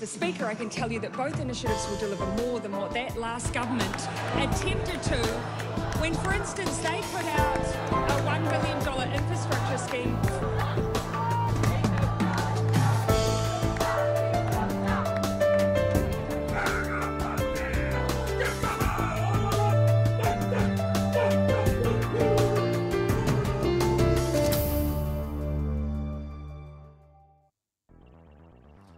The Speaker, I can tell you that both initiatives will deliver more than what that last government attempted to when, for instance, they put out a $1 billion infrastructure scheme.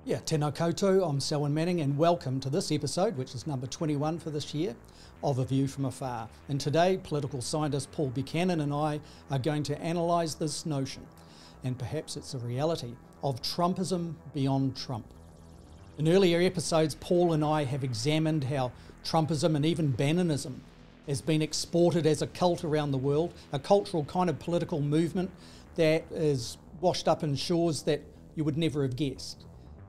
Yeah, tēnā koutou, I'm Selwyn Manning and welcome to this episode, which is number 21 for this year, of A View From Afar. And today, political scientist Paul Buchanan and I are going to analyse this notion, and perhaps it's a reality, of Trumpism beyond Trump. In earlier episodes, Paul and I have examined how Trumpism and even Bannonism has been exported as a cult around the world, a cultural kind of political movement that is washed up in shores that you would never have guessed.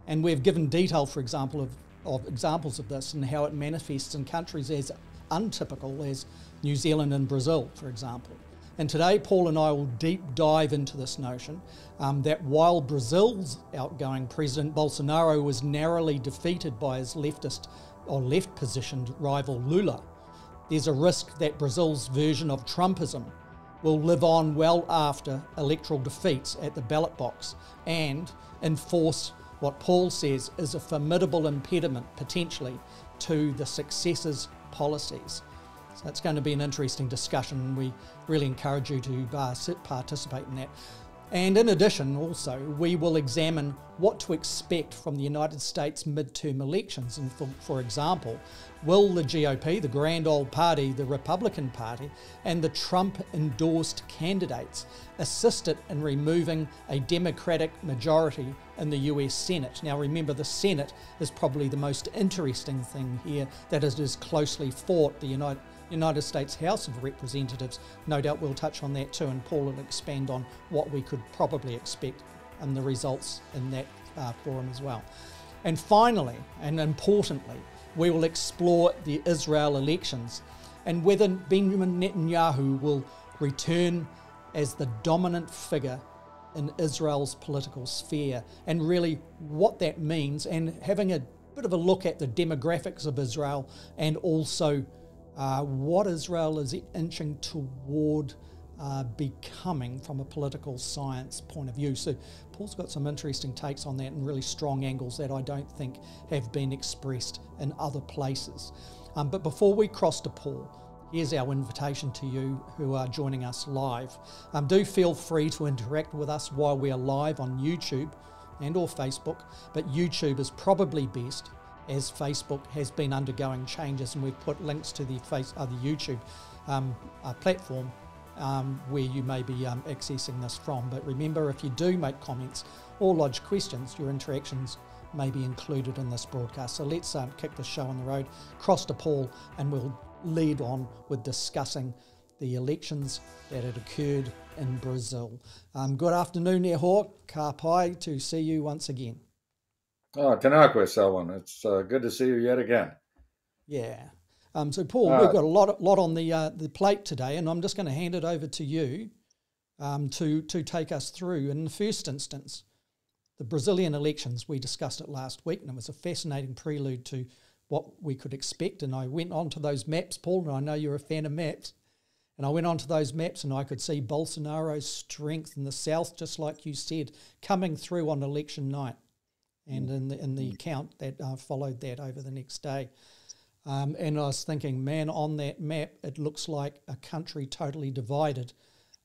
And we've given detail, for example, of examples of this and how it manifests in countries as untypical as New Zealand and Brazil, for example. And today, Paul and I will deep dive into this notion that while Brazil's outgoing president, Bolsonaro, was narrowly defeated by his leftist or left-positioned rival Lula, there's a risk that Brazil's version of Trumpism will live on well after electoral defeats at the ballot box and enforce what Paul says is a formidable impediment, potentially, to the successes' policies. So it's going to be an interesting discussion. We really encourage you to participate in that. And in addition, also, we will examine what to expect from the United States midterm elections. And for example, will the GOP, the grand old party, the Republican Party, and the Trump-endorsed candidates assist it in removing a Democratic majority in the US Senate? Now remember, the Senate is probably the most interesting thing here, that it is closely fought. The United States House of Representatives, no doubt we'll touch on that too, and Paul will expand on what we could probably expect and the results in that forum as well. And finally, and importantly, we will explore the Israel elections and whether Benjamin Netanyahu will return as the dominant figure in Israel's political sphere, and really what that means, and having a bit of a look at the demographics of Israel and also what Israel is inching toward becoming from a political science point of view. So Paul's got some interesting takes on that and really strong angles that I don't think have been expressed in other places. But before we cross to Paul, here's our invitation to you who are joining us live. Do feel free to interact with us while we are live on YouTube and or Facebook, but YouTube is probably best as Facebook has been undergoing changes, and we've put links to the YouTube platform where you may be accessing this from. But remember, if you do make comments or lodge questions, your interactions may be included in this broadcast. So let's kick the show on the road, cross to Paul, and we'll lead on with discussing the elections that had occurred in Brazil. Good afternoon, e hoa, ka pai, to see you once again. Oh, tēnā koe, Selwyn. It's good to see you yet again. Yeah. So, Paul, we've got a lot on the plate today, and I'm just going to hand it over to you to take us through. In the first instance, the Brazilian elections. We discussed it last week, and it was a fascinating prelude to what we could expect. And I went onto those maps, Paul, and I know you're a fan of maps. And I went onto those maps, and I could see Bolsonaro's strength in the south, just like you said, coming through on election night. and in the count that followed that over the next day. And I was thinking, man, on that map, it looks like a country totally divided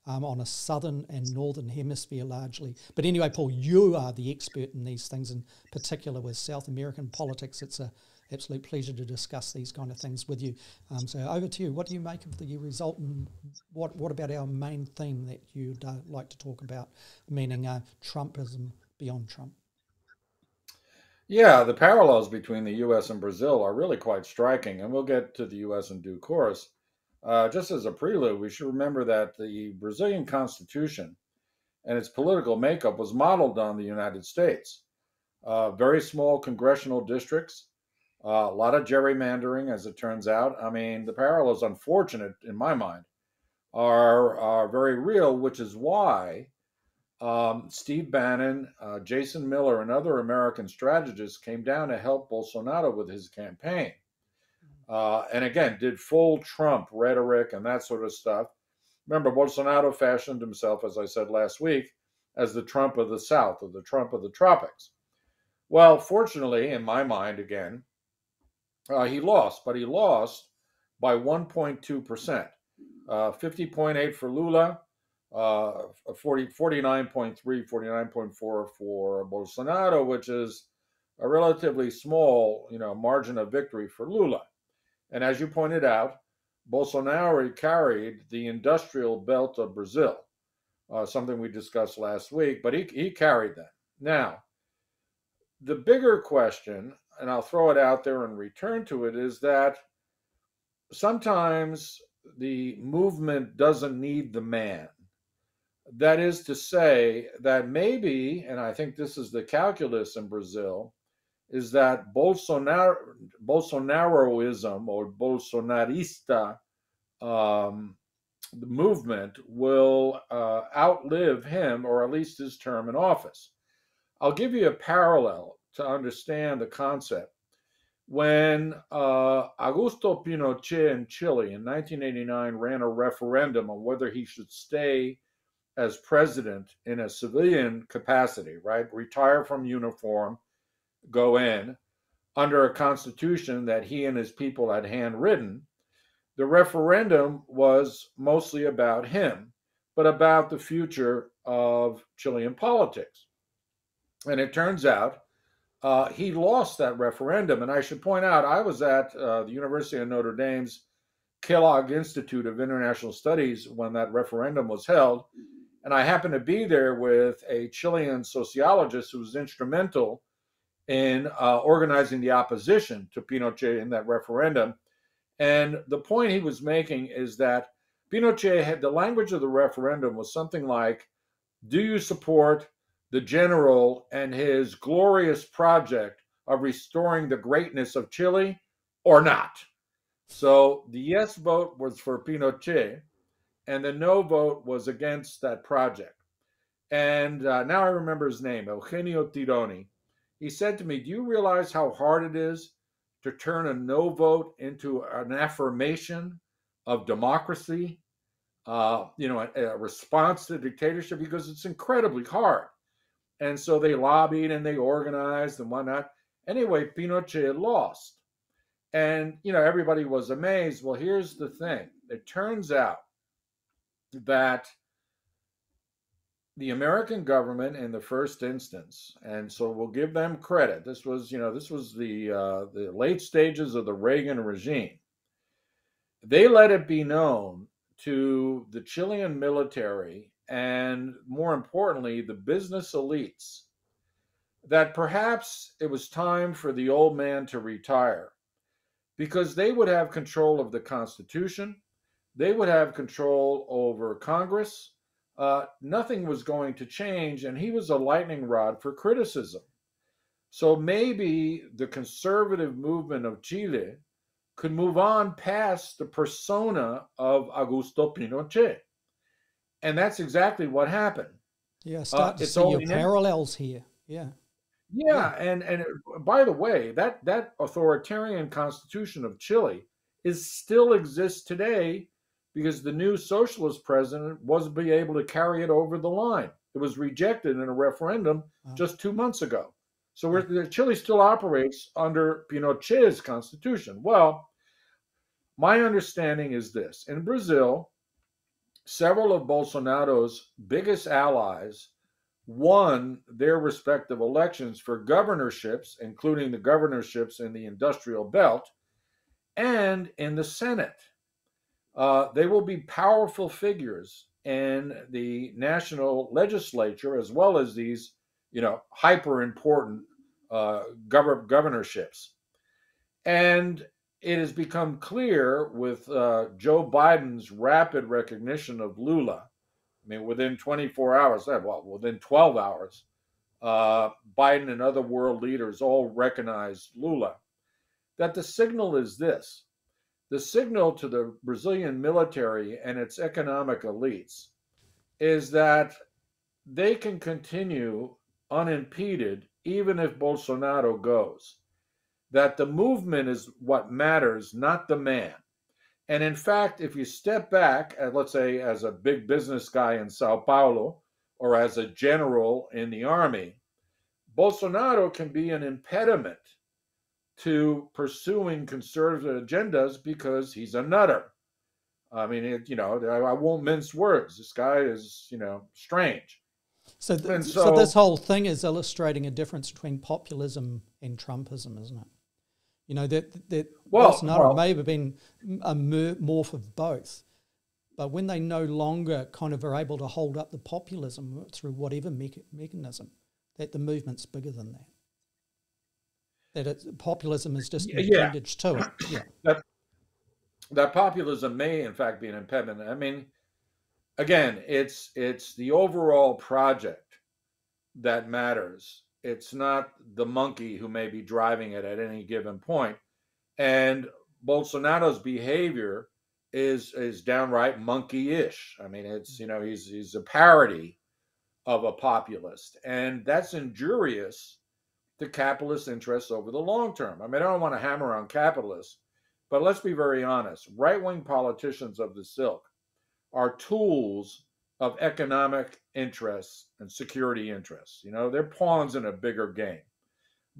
on a southern and northern hemisphere largely. But anyway, Paul, you are the expert in these things, in particular with South American politics. It's an absolute pleasure to discuss these kind of things with you. So over to you. What do you make of the result, and what about our main theme that you'd like to talk about, meaning Trumpism beyond Trump? Yeah, the parallels between the U.S. and Brazil are really quite striking, and we'll get to the U.S. in due course. Just as a prelude, we should remember that the Brazilian Constitution and its political makeup was modeled on the United States. Very small congressional districts, a lot of gerrymandering, as it turns out. I mean, the parallels, unfortunate in my mind, are very real, which is why Steve Bannon, Jason Miller, and other American strategists came down to help Bolsonaro with his campaign. And again, did full Trump rhetoric and that sort of stuff. Remember, Bolsonaro fashioned himself, as I said last week, as the Trump of the South, or the Trump of the tropics. Well, fortunately, in my mind, again, he lost, but he lost by 1.2%. 50.8 for Lula, 49.3, 49.4 for Bolsonaro, which is a relatively small, margin of victory for Lula. And as you pointed out, Bolsonaro carried the industrial belt of Brazil, something we discussed last week, but he carried that. Now, the bigger question, and I'll throw it out there and return to it, is that sometimes the movement doesn't need the man. That is to say that maybe, and I think this is the calculus in Brazil, is that Bolsonaroism or Bolsonarista the movement will outlive him, or at least his term in office. I'll give you a parallel to understand the concept. When Augusto Pinochet in Chile in 1989 ran a referendum on whether he should stay as president in a civilian capacity, right? Retire from uniform, go in, under a constitution that he and his people had handwritten. The referendum was mostly about him, but about the future of Chilean politics. And it turns out he lost that referendum. And I should point out, I was at the University of Notre Dame's Kellogg Institute of International Studies when that referendum was held. And I happened to be there with a Chilean sociologist who was instrumental in organizing the opposition to Pinochet in that referendum. And the point he was making is that Pinochet had, the language of the referendum was something like, do you support the general and his glorious project of restoring the greatness of Chile or not? So the yes vote was for Pinochet, and the no vote was against that project. And now I remember his name, Eugenio Tironi. He said to me, do you realize how hard it is to turn a no vote into an affirmation of democracy, a response to dictatorship? Because it's incredibly hard. And so they lobbied and they organized and whatnot. Anyway, Pinochet lost. And, everybody was amazed. Well, here's the thing. It turns out that the American government, in the first instance, and so we'll give them credit. This was, this was the late stages of the Reagan regime. They let it be known to the Chilean military and, more importantly, the business elites that perhaps it was time for the old man to retire, because they would have control of the Constitution. They would have control over Congress. Nothing was going to change, and he was a lightning rod for criticism. So maybe the conservative movement of Chile could move on past the persona of Augusto Pinochet. And that's exactly what happened. Yeah, start to see your parallels here. Yeah. Yeah, and by the way, that authoritarian constitution of Chile still exists today, because the new socialist president wasn't able to carry it over the line. It was rejected in a referendum just 2 months ago. So Chile still operates under Pinochet's constitution. Well, my understanding is this. In Brazil, several of Bolsonaro's biggest allies won their respective elections for governorships, including the governorships in the industrial belt and in the Senate. They will be powerful figures in the national legislature as well as these hyper important governorships. And it has become clear with Joe Biden's rapid recognition of Lula. I mean, within 24 hours, well, within 12 hours, Biden and other world leaders all recognized Lula, that the signal is this. The signal to the Brazilian military and its economic elites is that they can continue unimpeded, even if Bolsonaro goes, that the movement is what matters, not the man. And in fact, if you step back, let's say as a big business guy in Sao Paulo or as a general in the army, Bolsonaro can be an impediment to pursuing conservative agendas because he's a nutter. I mean, I won't mince words. This guy is, strange. So this whole thing is illustrating a difference between populism and Trumpism, isn't it? Bolsonaro may have been a morph of both, but when they no longer kind of are able to hold up the populism through whatever mechanism, that the movement's bigger than that. That populism is just an appendage to it. Yeah. That populism may, in fact, be an impediment. I mean, again, it's the overall project that matters. It's not the monkey who may be driving it at any given point. And Bolsonaro's behavior is downright monkey-ish. I mean, it's, he's a parody of a populist. And that's injurious to capitalist interests over the long term. I mean, I don't want to hammer on capitalists, but let's be very honest. Right-wing politicians of the ilk are tools of economic interests and security interests. They're pawns in a bigger game.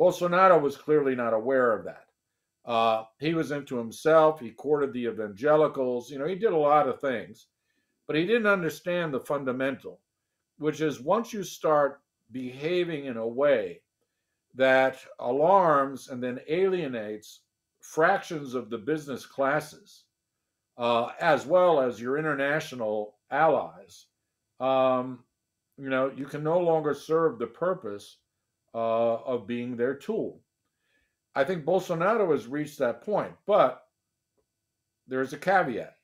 Bolsonaro was clearly not aware of that. He was into himself. He courted the evangelicals. He did a lot of things, but he didn't understand the fundamental, which is once you start behaving in a way that alarms and then alienates fractions of the business classes, as well as your international allies, you can no longer serve the purpose of being their tool. I think Bolsonaro has reached that point, but there's a caveat.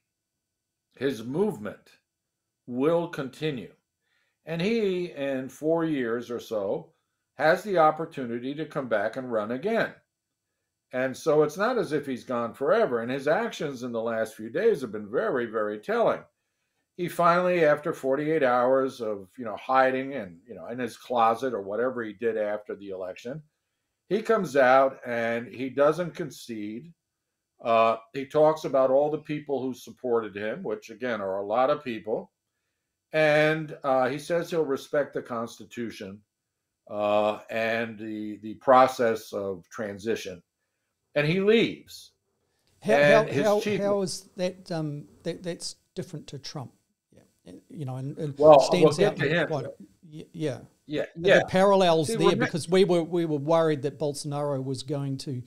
His movement will continue. And he, in 4 years or so, has the opportunity to come back and run again. And so it's not as if he's gone forever. And his actions in the last few days have been very, very telling. He finally, after 48 hours of hiding and in his closet or whatever he did after the election, he comes out and he doesn't concede. He talks about all the people who supported him, which again are a lot of people, and he says he'll respect the Constitution and the process of transition, and he leaves. How is that? That's different to Trump. Stands out to him. The parallels there, because we were worried that Bolsonaro was going to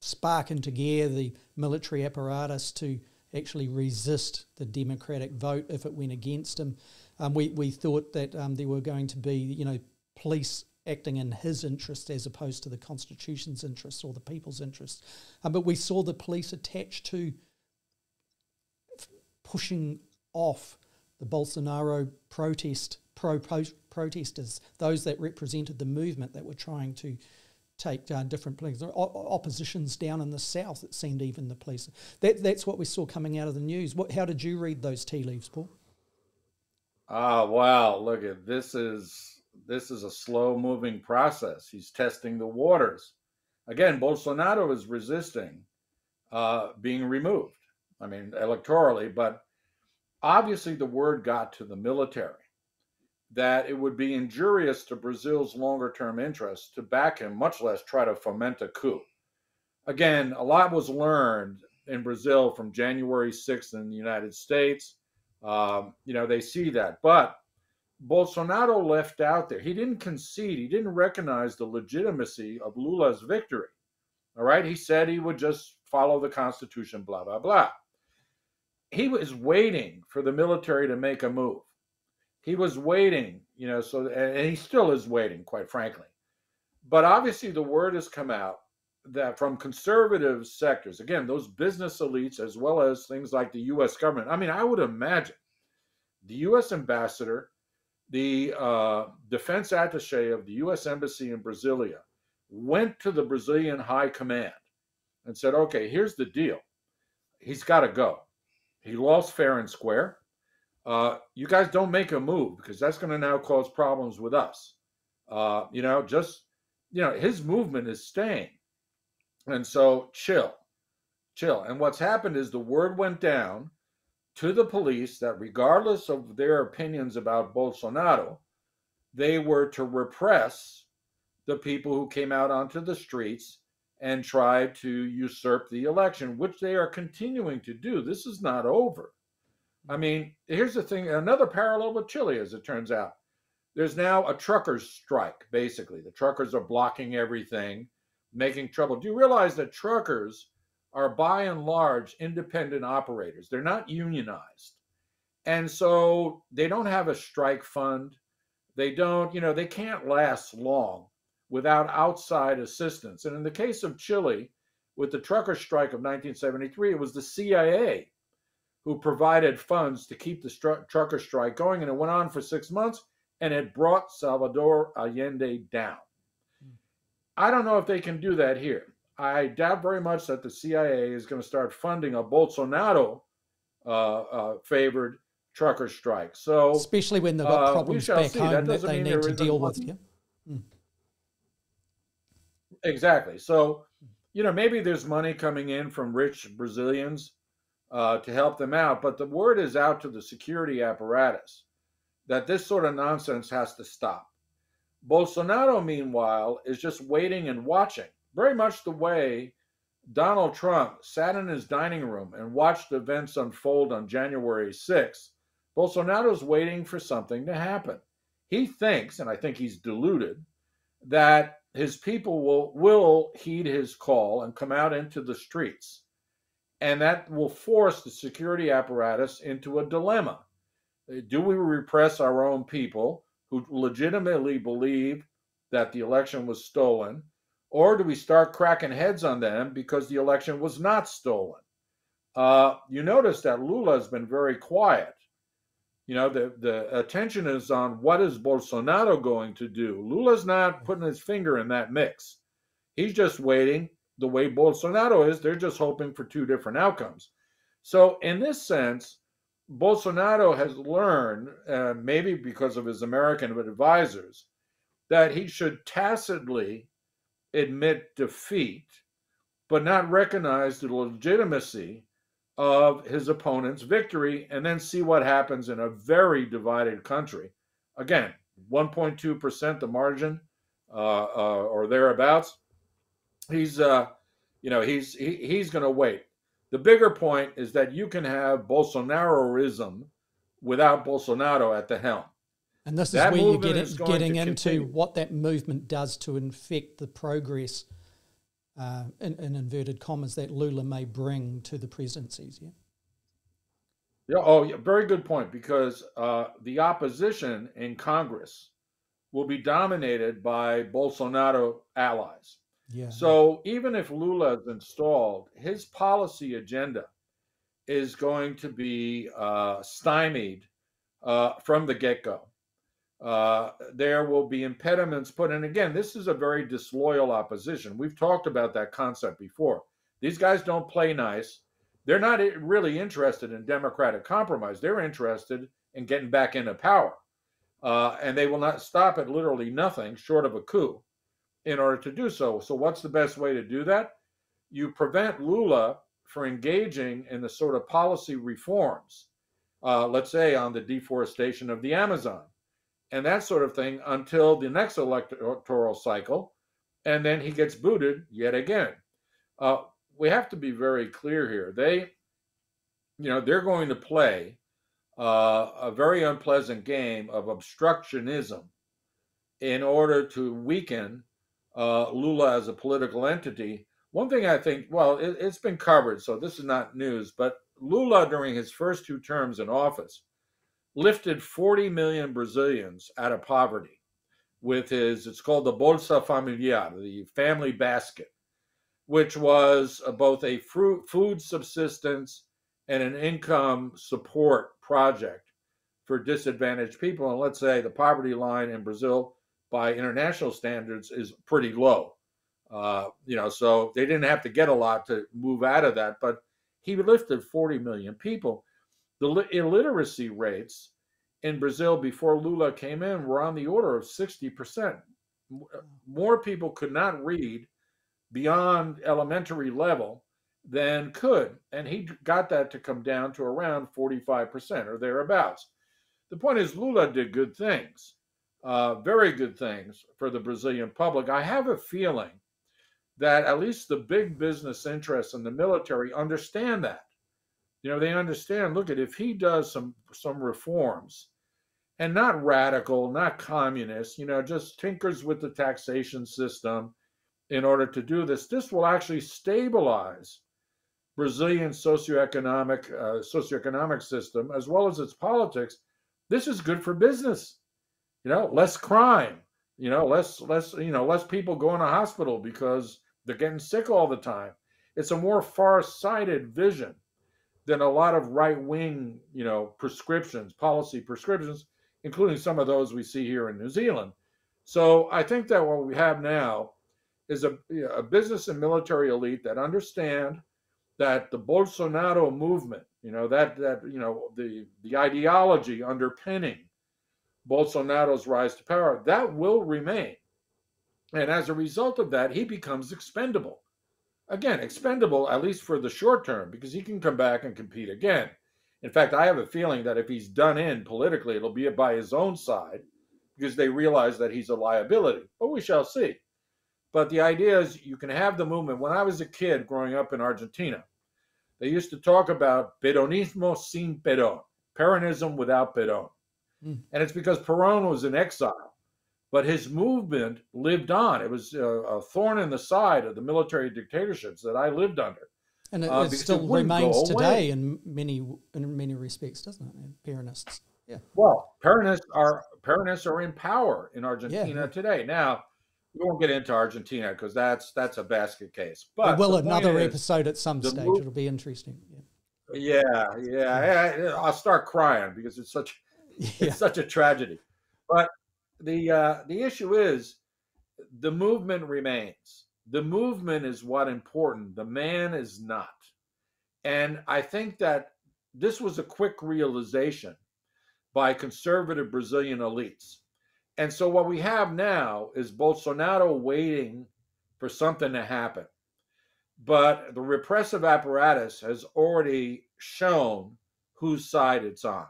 spark into gear the military apparatus to actually resist the democratic vote if it went against him. We thought that there were going to be police acting in his interest as opposed to the Constitution's interest or the people's interest, but we saw the police attached to pushing off the Bolsonaro protesters, those that represented the movement that were trying to take down different places. Oppositions down in the south, it seemed, even the police. That's what we saw coming out of the news. How did you read those tea leaves, Paul? Ah, wow! Look at this. This is a slow-moving process. He's testing the waters. Again, Bolsonaro is resisting being removed. I mean, electorally, but obviously the word got to the military that it would be injurious to Brazil's longer-term interests to back him, much less try to foment a coup. Again, a lot was learned in Brazil from January 6th in the United States. They see that. But Bolsonaro left out there. He didn't concede. He didn't recognize the legitimacy of Lula's victory. All right? He said he would just follow the Constitution, blah, blah, blah. He was waiting for the military to make a move. He was waiting, and he still is waiting, quite frankly. But obviously the word has come out that from conservative sectors, again, those business elites, as well as things like the U.S. government. I mean, I would imagine the U.S. ambassador, the defense attaché of the U.S. Embassy in Brasilia, went to the Brazilian high command and said, okay, here's the deal. He's got to go. He lost fair and square. You guys don't make a move because that's going to now cause problems with us. His movement is staying. And so chill. And what's happened is the word went down to the police that regardless of their opinions about Bolsonaro, they were to repress the people who came out onto the streets and tried to usurp the election, which they are continuing to do. This is not over. I mean, here's the thing, another parallel with Chile, as it turns out. There's now a truckers' strike, basically. The truckers are blocking everything, making trouble. Do you realize that truckers are, by and large, independent operators? They're not unionized. And so they don't have a strike fund. They don't, they can't last long without outside assistance. And in the case of Chile, with the trucker strike of 1973, it was the CIA who provided funds to keep the trucker strike going, and it went on for 6 months, and it brought Salvador Allende down. I don't know if they can do that here. I doubt very much that the CIA is going to start funding a Bolsonaro-favored trucker strike. So, especially when they've got problems back home that they need to deal with. Yeah? Mm. Exactly. So, maybe there's money coming in from rich Brazilians to help them out. But the word is out to the security apparatus that this sort of nonsense has to stop. Bolsonaro, meanwhile, is just waiting and watching, very much the way Donald Trump sat in his dining room and watched events unfold on January 6th. Bolsonaro's waiting for something to happen. He thinks, and I think he's deluded, that his people will heed his call and come out into the streets. And that will force the security apparatus into a dilemma. Do we repress our own people who legitimately believe that the election was stolen, or do we start cracking heads on them because the election was not stolen? You notice that Lula has been very quiet. The attention is on what is Bolsonaro going to do. Lula's not putting his finger in that mix. He's just waiting. The way Bolsonaro is, they're just hoping for two different outcomes. So in this sense, Bolsonaro has learned, maybe because of his American advisors, that he should tacitly admit defeat, but not recognize the legitimacy of his opponent's victory, and then see what happens in a very divided country. Again, 1.2% the margin or thereabouts. He's going to wait. The bigger point is that you can have Bolsonaroism without Bolsonaro at the helm. And this is where you get getting into what that movement does to infect the progress, in inverted commas, that Lula may bring to the presidencies. Yeah. Yeah. Oh, yeah. Very good point. Because the opposition in Congress will be dominated by Bolsonaro allies. Yeah. So even if Lula is installed, his policy agenda is going to be stymied from the get-go. There will be impediments put in. Again, this is a very disloyal opposition. We've talked about that concept before. These guys don't play nice. They're not really interested in democratic compromise. They're interested in getting back into power. And they will not stop at literally nothing short of a coup in order to do so. So what's the best way to do that? You prevent Lula from engaging in the sort of policy reforms, let's say on the deforestation of the Amazon, and that sort of thing until the next electoral cycle, and then he gets booted yet again. We have to be very clear here. They, they're going to play a very unpleasant game of obstructionism in order to weaken Lula as a political entity. One thing I think, well, it's been covered, so this is not news, but Lula, during his first two terms in office, lifted 40 million Brazilians out of poverty with his, it's called the Bolsa Familiar, the family basket, which was both a food subsistence and an income support project for disadvantaged people. And let's say the poverty line in Brazil by international standards is pretty low. So they didn't have to get a lot to move out of that, but he lifted 40 million people. The illiteracy rates in Brazil before Lula came in were on the order of 60%. More people could not read beyond elementary level than could, and he got that to come down to around 45% or thereabouts. The point is, Lula did good things, very good things for the Brazilian public. I have a feeling that at least the big business interests and the military understand that. They understand, look, if he does some reforms, and not radical, not communist, just tinkers with the taxation system in order to do this, this will actually stabilize Brazilian socioeconomic system, as well as its politics. This is good for business, less crime, less people going to hospital because they're getting sick all the time. It's a more far-sighted vision than a lot of right-wing, prescriptions, policy prescriptions, including some of those we see here in New Zealand. So I think that what we have now is a business and military elite that understand that the Bolsonaro movement, the ideology underpinning Bolsonaro's rise to power, that will remain. And as a result of that, he becomes expendable. Again, expendable, at least for the short term, because he can come back and compete again. In fact, I have a feeling that if he's done in politically, it'll be by his own side, because they realize that he's a liability. But we shall see. But the idea is you can have the movement. When I was a kid growing up in Argentina, they used to talk about Peronismo sin Perón, Peronism without Perón. Mm. And it's because Perón was in exile. But his movement lived on. It was a thorn in the side of the military dictatorships that I lived under. And it still remains today in many respects, doesn't it? Peronists. Yeah. Well, Peronists are in power in Argentina today. Now, we won't get into Argentina because that's a basket case. But we will another episode at some stage. It'll be interesting. Yeah. Yeah. I'll start crying because it's such a tragedy. But the issue is the movement remains. The movement is what's important. The man is not. And I think that this was a quick realization by conservative Brazilian elites. And so what we have now is Bolsonaro waiting for something to happen. But the repressive apparatus has already shown whose side it's on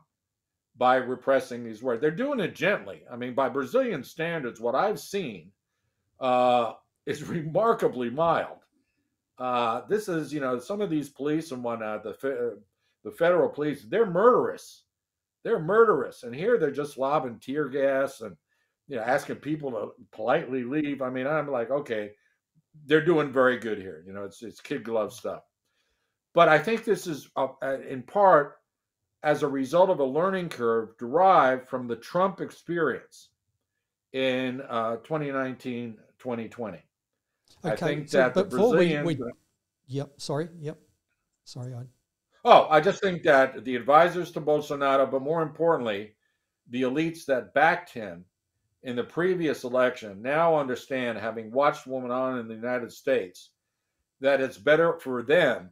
by repressing these words. They're doing it gently. I mean, by Brazilian standards, what I've seen is remarkably mild. This is, some of these police and whatnot, the federal police, they're murderous. And here they're just lobbing tear gas and, asking people to politely leave. I mean, I'm like, okay, they're doing very good here. It's kid glove stuff. But I think this is, in part, as a result of a learning curve derived from the Trump experience in 2019, 2020. Okay, I think that the Brazilians... I just think that the advisors to Bolsonaro, but more importantly, the elites that backed him in the previous election now understand, having watched what went on in the United States, that it's better for them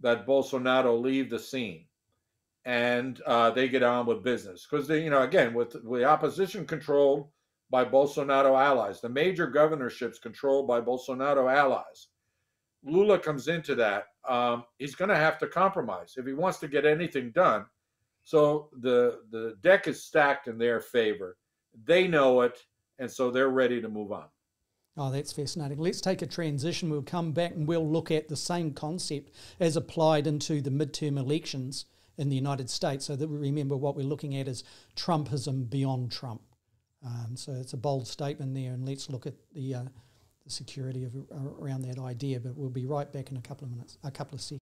that Bolsonaro leave the scene and they get on with business. Because, again, with the opposition controlled by Bolsonaro allies, the major governorships controlled by Bolsonaro allies, Lula comes into that. He's going to have to compromise if he wants to get anything done. So the deck is stacked in their favor They know it, and so they're ready to move on. Oh, that's fascinating. Let's take a transition. We'll come back and we'll look at the same concept as applied into the midterm elections in the United States, so that we remember what we're looking at is Trumpism beyond Trump. So it's a bold statement there, and let's look at the security of, around that idea. But we'll be right back in a couple of minutes, a couple of seconds.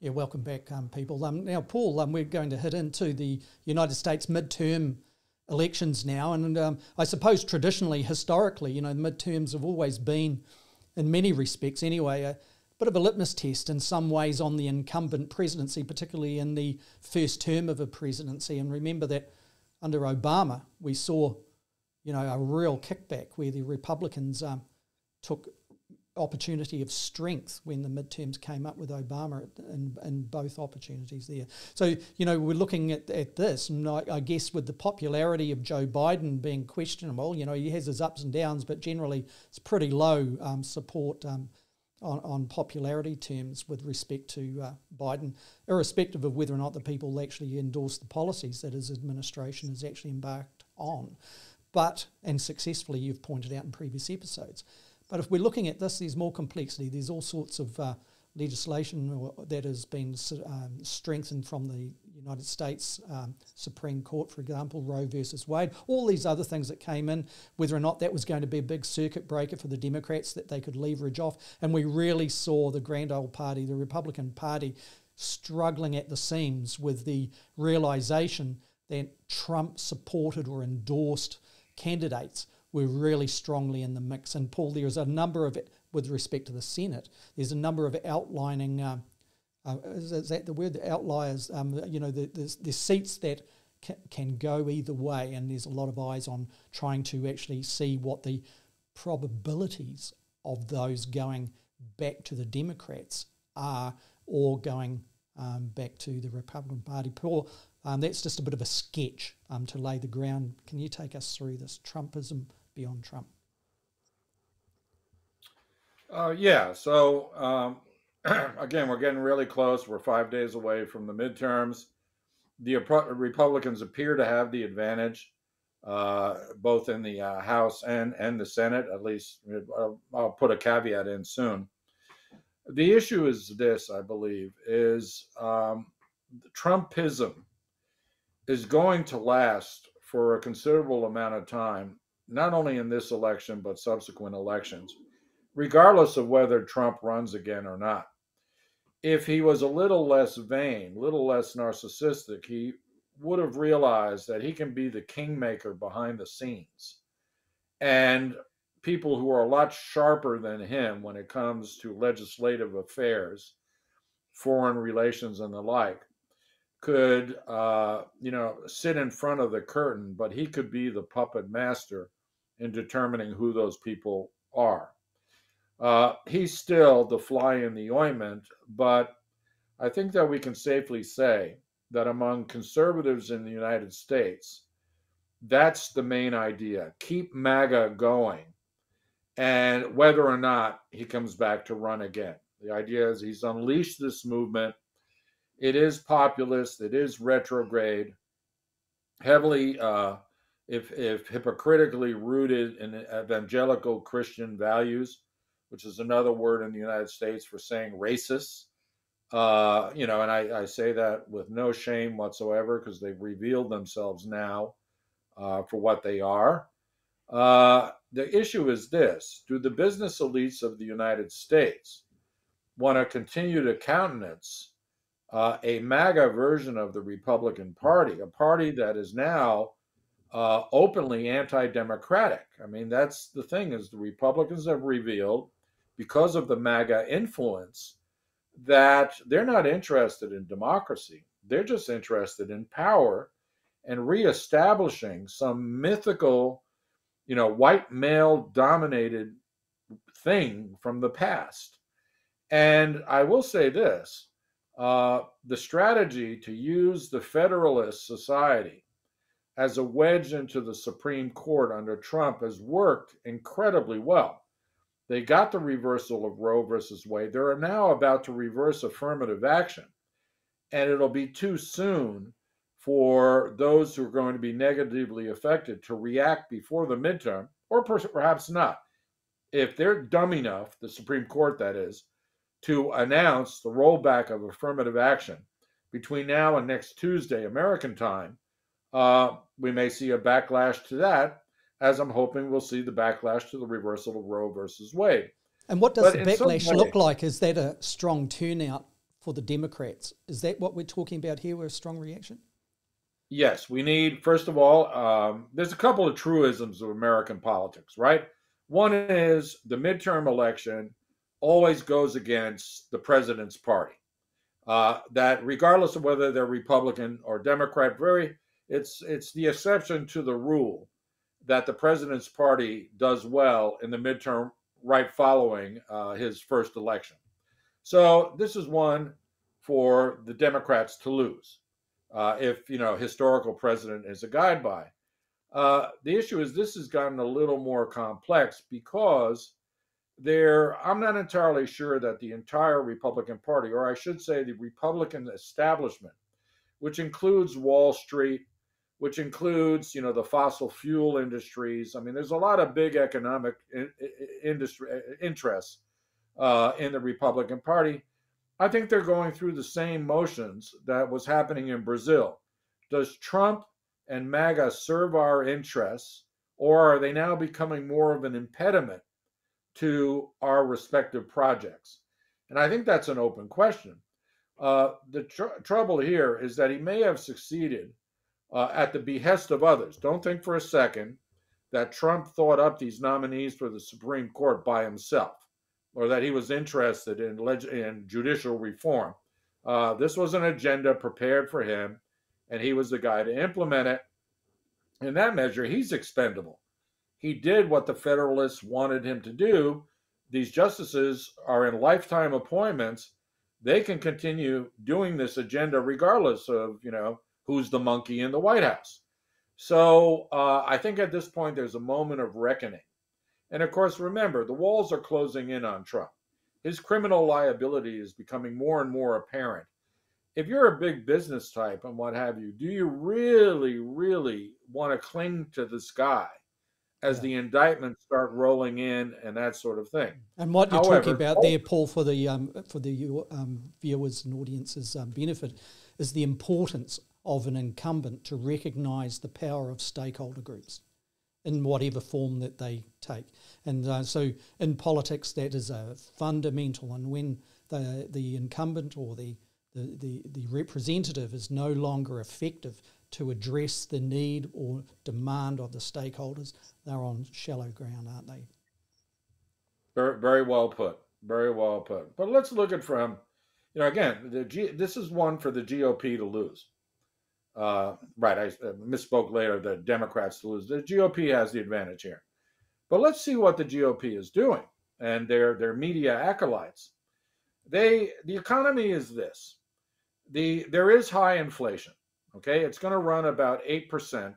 Yeah, welcome back, people. Now, Paul, we're going to hit into the United States midterm elections now. And I suppose traditionally, historically, you know, midterms have always been, in many respects anyway, a bit of a litmus test in some ways on the incumbent presidency, particularly in the first term of a presidency. And remember that under Obama, we saw, you know, a real kickback where the Republicans took opportunity of strength when the midterms came up with Obama, and both opportunities there. So, you know, we're looking at this, and I guess with the popularity of Joe Biden being questionable, you know, he has his ups and downs, but generally it's pretty low support on popularity terms with respect to Biden, irrespective of whether or not the people actually endorse the policies that his administration has actually embarked on. But, and successfully, you've pointed out in previous episodes. But if we're looking at this, there's more complexity. There's all sorts of legislation that has been strengthened from the United States Supreme Court, for example, Roe versus Wade, all these other things that came in, whether or not that was going to be a big circuit breaker for the Democrats that they could leverage off. And we really saw the grand old party, the Republican Party, struggling at the seams with the realisation that Trump supported or endorsed candidates were really strongly in the mix. And Paul, there is a number of, with respect to the Senate, there's a number of outlining, is that the word, the outliers, you know, the seats that can go either way, and there's a lot of eyes on trying to actually see what the probabilities of those going back to the Democrats are, or going back to the Republican Party. Paul, that's just a bit of a sketch to lay the ground. Can you take us through this Trumpism beyond Trump? Yeah, so again, we're getting really close. We're 5 days away from the midterms. The Republicans appear to have the advantage, both in the House and the Senate, at least. I'll put a caveat in soon. The issue is this, I believe, is Trumpism is going to last for a considerable amount of time, not only in this election, but subsequent elections, regardless of whether Trump runs again or not. If he was a little less vain, a little less narcissistic, he would have realized that he can be the kingmaker behind the scenes. And people who are a lot sharper than him when it comes to legislative affairs, foreign relations and the like, could you know, sit in front of the curtain, but he could be the puppet master in determining who those people are. He's still the fly in the ointment, but I think that we can safely say that among conservatives in the United States, that's the main idea. Keep MAGA going, and whether or not he comes back to run again. The idea is he's unleashed this movement. It is populist, it is retrograde, heavily, if hypocritically rooted in evangelical Christian values, which is another word in the United States for saying racist. You know, and I say that with no shame whatsoever, because they've revealed themselves now for what they are. The issue is this: do the business elites of the United States want to continue to countenance a MAGA version of the Republican Party, a party that is now openly anti-democratic? I mean, that's the thing, is the Republicans have revealed, because of the MAGA influence, that they're not interested in democracy. They're just interested in power and reestablishing some mythical, you know, white male-dominated thing from the past. And I will say this, the strategy to use the Federalist Society as a wedge into the Supreme Court under Trump has worked incredibly well. They got the reversal of Roe versus Wade. They're now about to reverse affirmative action. And it'll be too soon for those who are going to be negatively affected to react before the midterm, or perhaps not. If they're dumb enough, the Supreme Court that is, to announce the rollback of affirmative action between now and next Tuesday, American time, we may see a backlash to that, as I'm hoping we'll see the backlash to the reversal of Roe versus Wade. And what does the backlash look like? Is that a strong turnout for the Democrats? Is that what we're talking about here with a strong reaction? Yes, we need, first of all, there's a couple of truisms of American politics, right? One is the midterm election always goes against the president's party. That regardless of whether they're Republican or Democrat, it's the exception to the rule that the president's party does well in the midterm right following his first election. So this is one for the Democrats to lose, if historical precedent is a guide by. The issue is this has gotten a little more complex because I'm not entirely sure that the entire Republican Party, or I should say the Republican establishment, which includes Wall Street, which includes, the fossil fuel industries. I mean, there's a lot of big economic interests in the Republican Party. I think they're going through the same motions that was happening in Brazil. Does Trump and MAGA serve our interests, or are they now becoming more of an impediment to our respective projects? And I think that's an open question. The trouble here is that he may have succeeded at the behest of others. Don't think for a second that Trump thought up these nominees for the Supreme Court by himself, or that he was interested in judicial reform. This was an agenda prepared for him, and he was the guy to implement it. In that measure, he's expendable. He did what the Federalists wanted him to do. These justices are in lifetime appointments. They can continue doing this agenda regardless of, who's the monkey in the White House. So I think at this point, there's a moment of reckoning. And of course, remember, the walls are closing in on Trump. His criminal liability is becoming more and more apparent. If you're a big business type and what have you, do you really, really want to cling to this guy as the indictments start rolling in and that sort of thing? And what you're talking about there, Paul, for the viewers and audience's benefit, is the importance of an incumbent to recognise the power of stakeholder groups in whatever form that they take. And so in politics, that is a fundamental. And when the incumbent or the representative is no longer effective to address the need or demand of the stakeholders, they're on shallow ground, aren't they? Very, very well put. Very well put. But let's look at from, again, this is one for the GOP to lose. Right, I misspoke later, the Democrats to lose. The GOP has the advantage here. But let's see what the GOP is doing and their media acolytes. The economy is this. There is high inflation, okay? It's going to run about 8%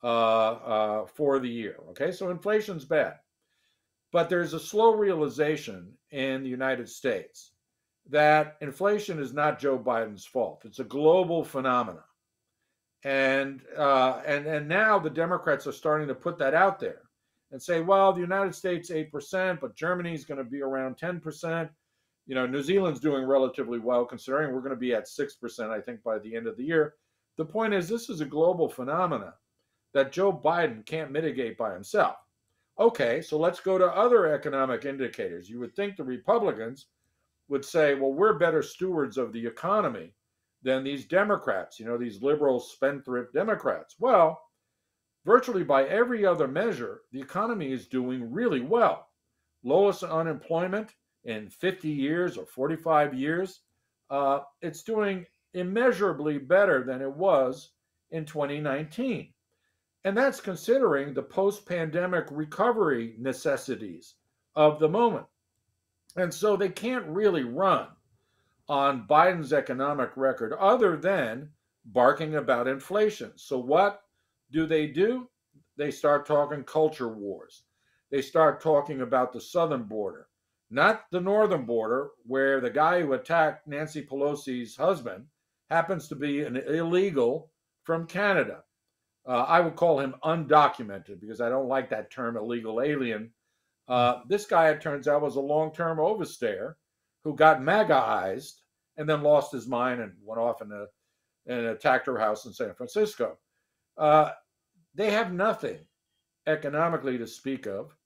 for the year, okay? So inflation's bad. But there's a slow realization in the United States that inflation is not Joe Biden's fault. It's a global phenomenon. And now the Democrats are starting to put that out there and say, well, the United States 8%, but Germany's going to be around 10%. New Zealand's doing relatively well considering. We're going to be at 6%, I think, by the end of the year. The point is, this is a global phenomenon that Joe Biden can't mitigate by himself. Okay, so let's go to other economic indicators. You would think the Republicans would say, well, we're better stewards of the economy than these Democrats, these liberal spendthrift Democrats. Well, virtually by every other measure, the economy is doing really well. Lowest unemployment in 50 years or 45 years. It's doing immeasurably better than it was in 2019. And that's considering the post-pandemic recovery necessities of the moment. And so they can't really run on Biden's economic record other than barking about inflation. So what do? They start talking culture wars. They start talking about the southern border, not the northern border, where the guy who attacked Nancy Pelosi's husband happens to be an illegal from Canada. I would call him undocumented because I don't like that term, illegal alien. This guy, it turns out, was a long-term overstayer who got MAGA-ized and then lost his mind and went off and attacked her house in San Francisco. They have nothing economically to speak of.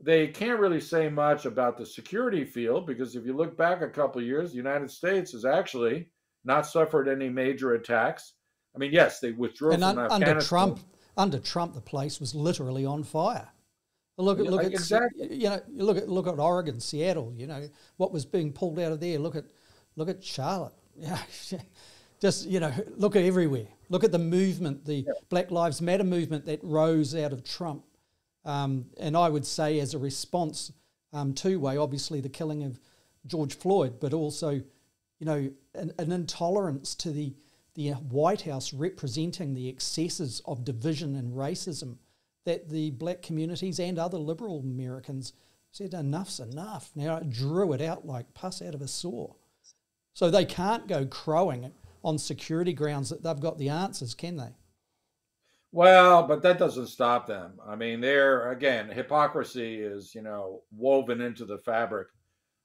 They can't really say much about the security field because if you look back a couple of years, the United States has actually not suffered any major attacks. I mean, yes, they withdrew from Afghanistan. Under Trump, the place was literally on fire. Look at exactly. You know, look at Oregon, Seattle. You know what was being pulled out of there. Look at Charlotte. Yeah, just look at everywhere. Look at the movement, the Black Lives Matter movement that rose out of Trump. And I would say as a response two-way, obviously the killing of George Floyd, but also, an intolerance to the White House representing the excesses of division and racism that the black communities and other liberal Americans said, enough's enough. Now it drew it out like pus out of a sore. So they can't go crowing on security grounds that they've got the answers, can they? Well, but that doesn't stop them. I mean, hypocrisy is, woven into the fabric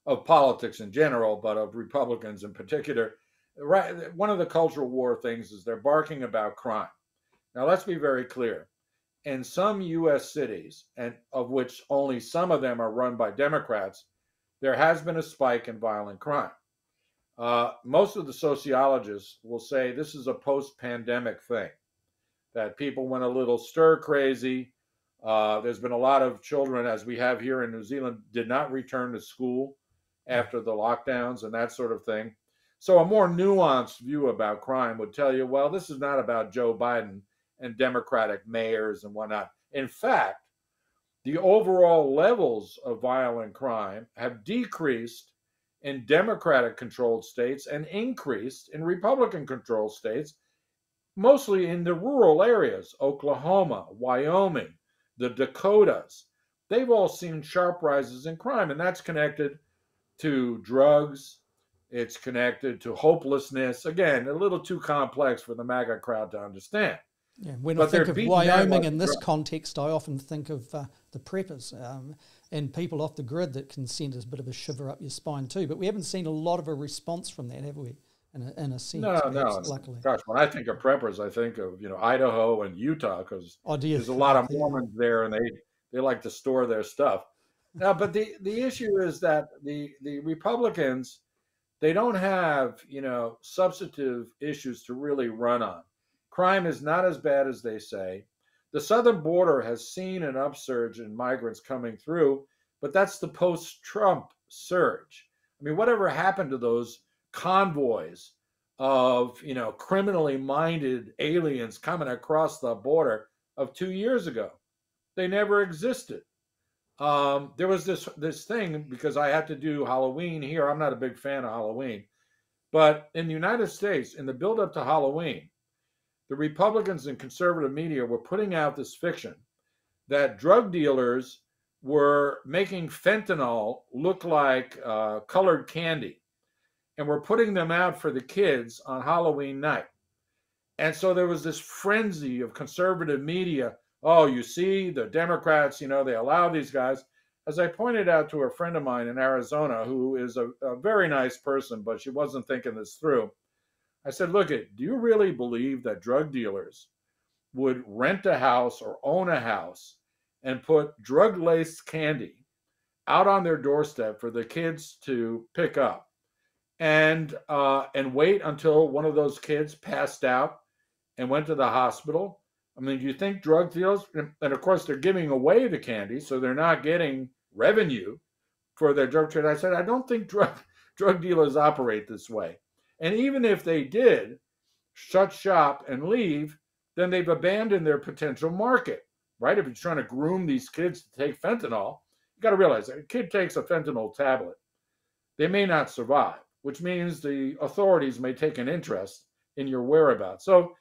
of politics in general, but of Republicans in particular. Right. One of the cultural war things is they're barking about crime. Now, let's be very clear. In some U.S. cities, and of which only some of them are run by Democrats, there has been a spike in violent crime. Most of the sociologists will say this is a post-pandemic thing, that people went a little stir-crazy. There's been a lot of children, as we have here in New Zealand, did not return to school after the lockdowns and that sort of thing. So a more nuanced view about crime would tell you, well, this is not about Joe Biden and Democratic mayors and whatnot. In fact, the overall levels of violent crime have decreased in Democratic-controlled states and increased in Republican-controlled states, mostly in the rural areas, Oklahoma, Wyoming, the Dakotas. They've all seen sharp rises in crime, and that's connected to drugs. It's connected to hopelessness. Again, a little too complex for the MAGA crowd to understand. Yeah, when I think of Wyoming in this context, I often think of the preppers and people off the grid that can send us a bit of a shiver up your spine too. But we haven't seen a lot of a response from that, have we? In a sense, no. Luckily, gosh, when I think of preppers, I think of Idaho and Utah because there's a lot of Mormons there, and they like to store their stuff. Now, but the issue is that the Republicans, they don't have, substantive issues to really run on. Crime is not as bad as they say. The southern border has seen an upsurge in migrants coming through, but that's the post-Trump surge. I mean, whatever happened to those convoys of, criminally minded aliens coming across the border of 2 years ago? They never existed. There was this thing, because I had to do Halloween here. I'm not a big fan of Halloween, but in the United States, in the buildup to Halloween, the Republicans and conservative media were putting out this fiction that drug dealers were making fentanyl look like colored candy, and were putting them out for the kids on Halloween night. And so there was this frenzy of conservative media. Oh, you see, the Democrats, they allow these guys. As I pointed out to a friend of mine in Arizona, who is a very nice person, but she wasn't thinking this through. I said, look, do you really believe that drug dealers would rent a house or own a house and put drug-laced candy out on their doorstep for the kids to pick up and wait until one of those kids passed out and went to the hospital? I mean, do you think drug dealers, and of course they're giving away the candy, so they're not getting revenue for their drug trade. I said, I don't think drug dealers operate this way. And even if they did shut shop and leave, then they've abandoned their potential market, right? If you're trying to groom these kids to take fentanyl, you got to realize that a kid takes a fentanyl tablet, they may not survive, which means the authorities may take an interest in your whereabouts. So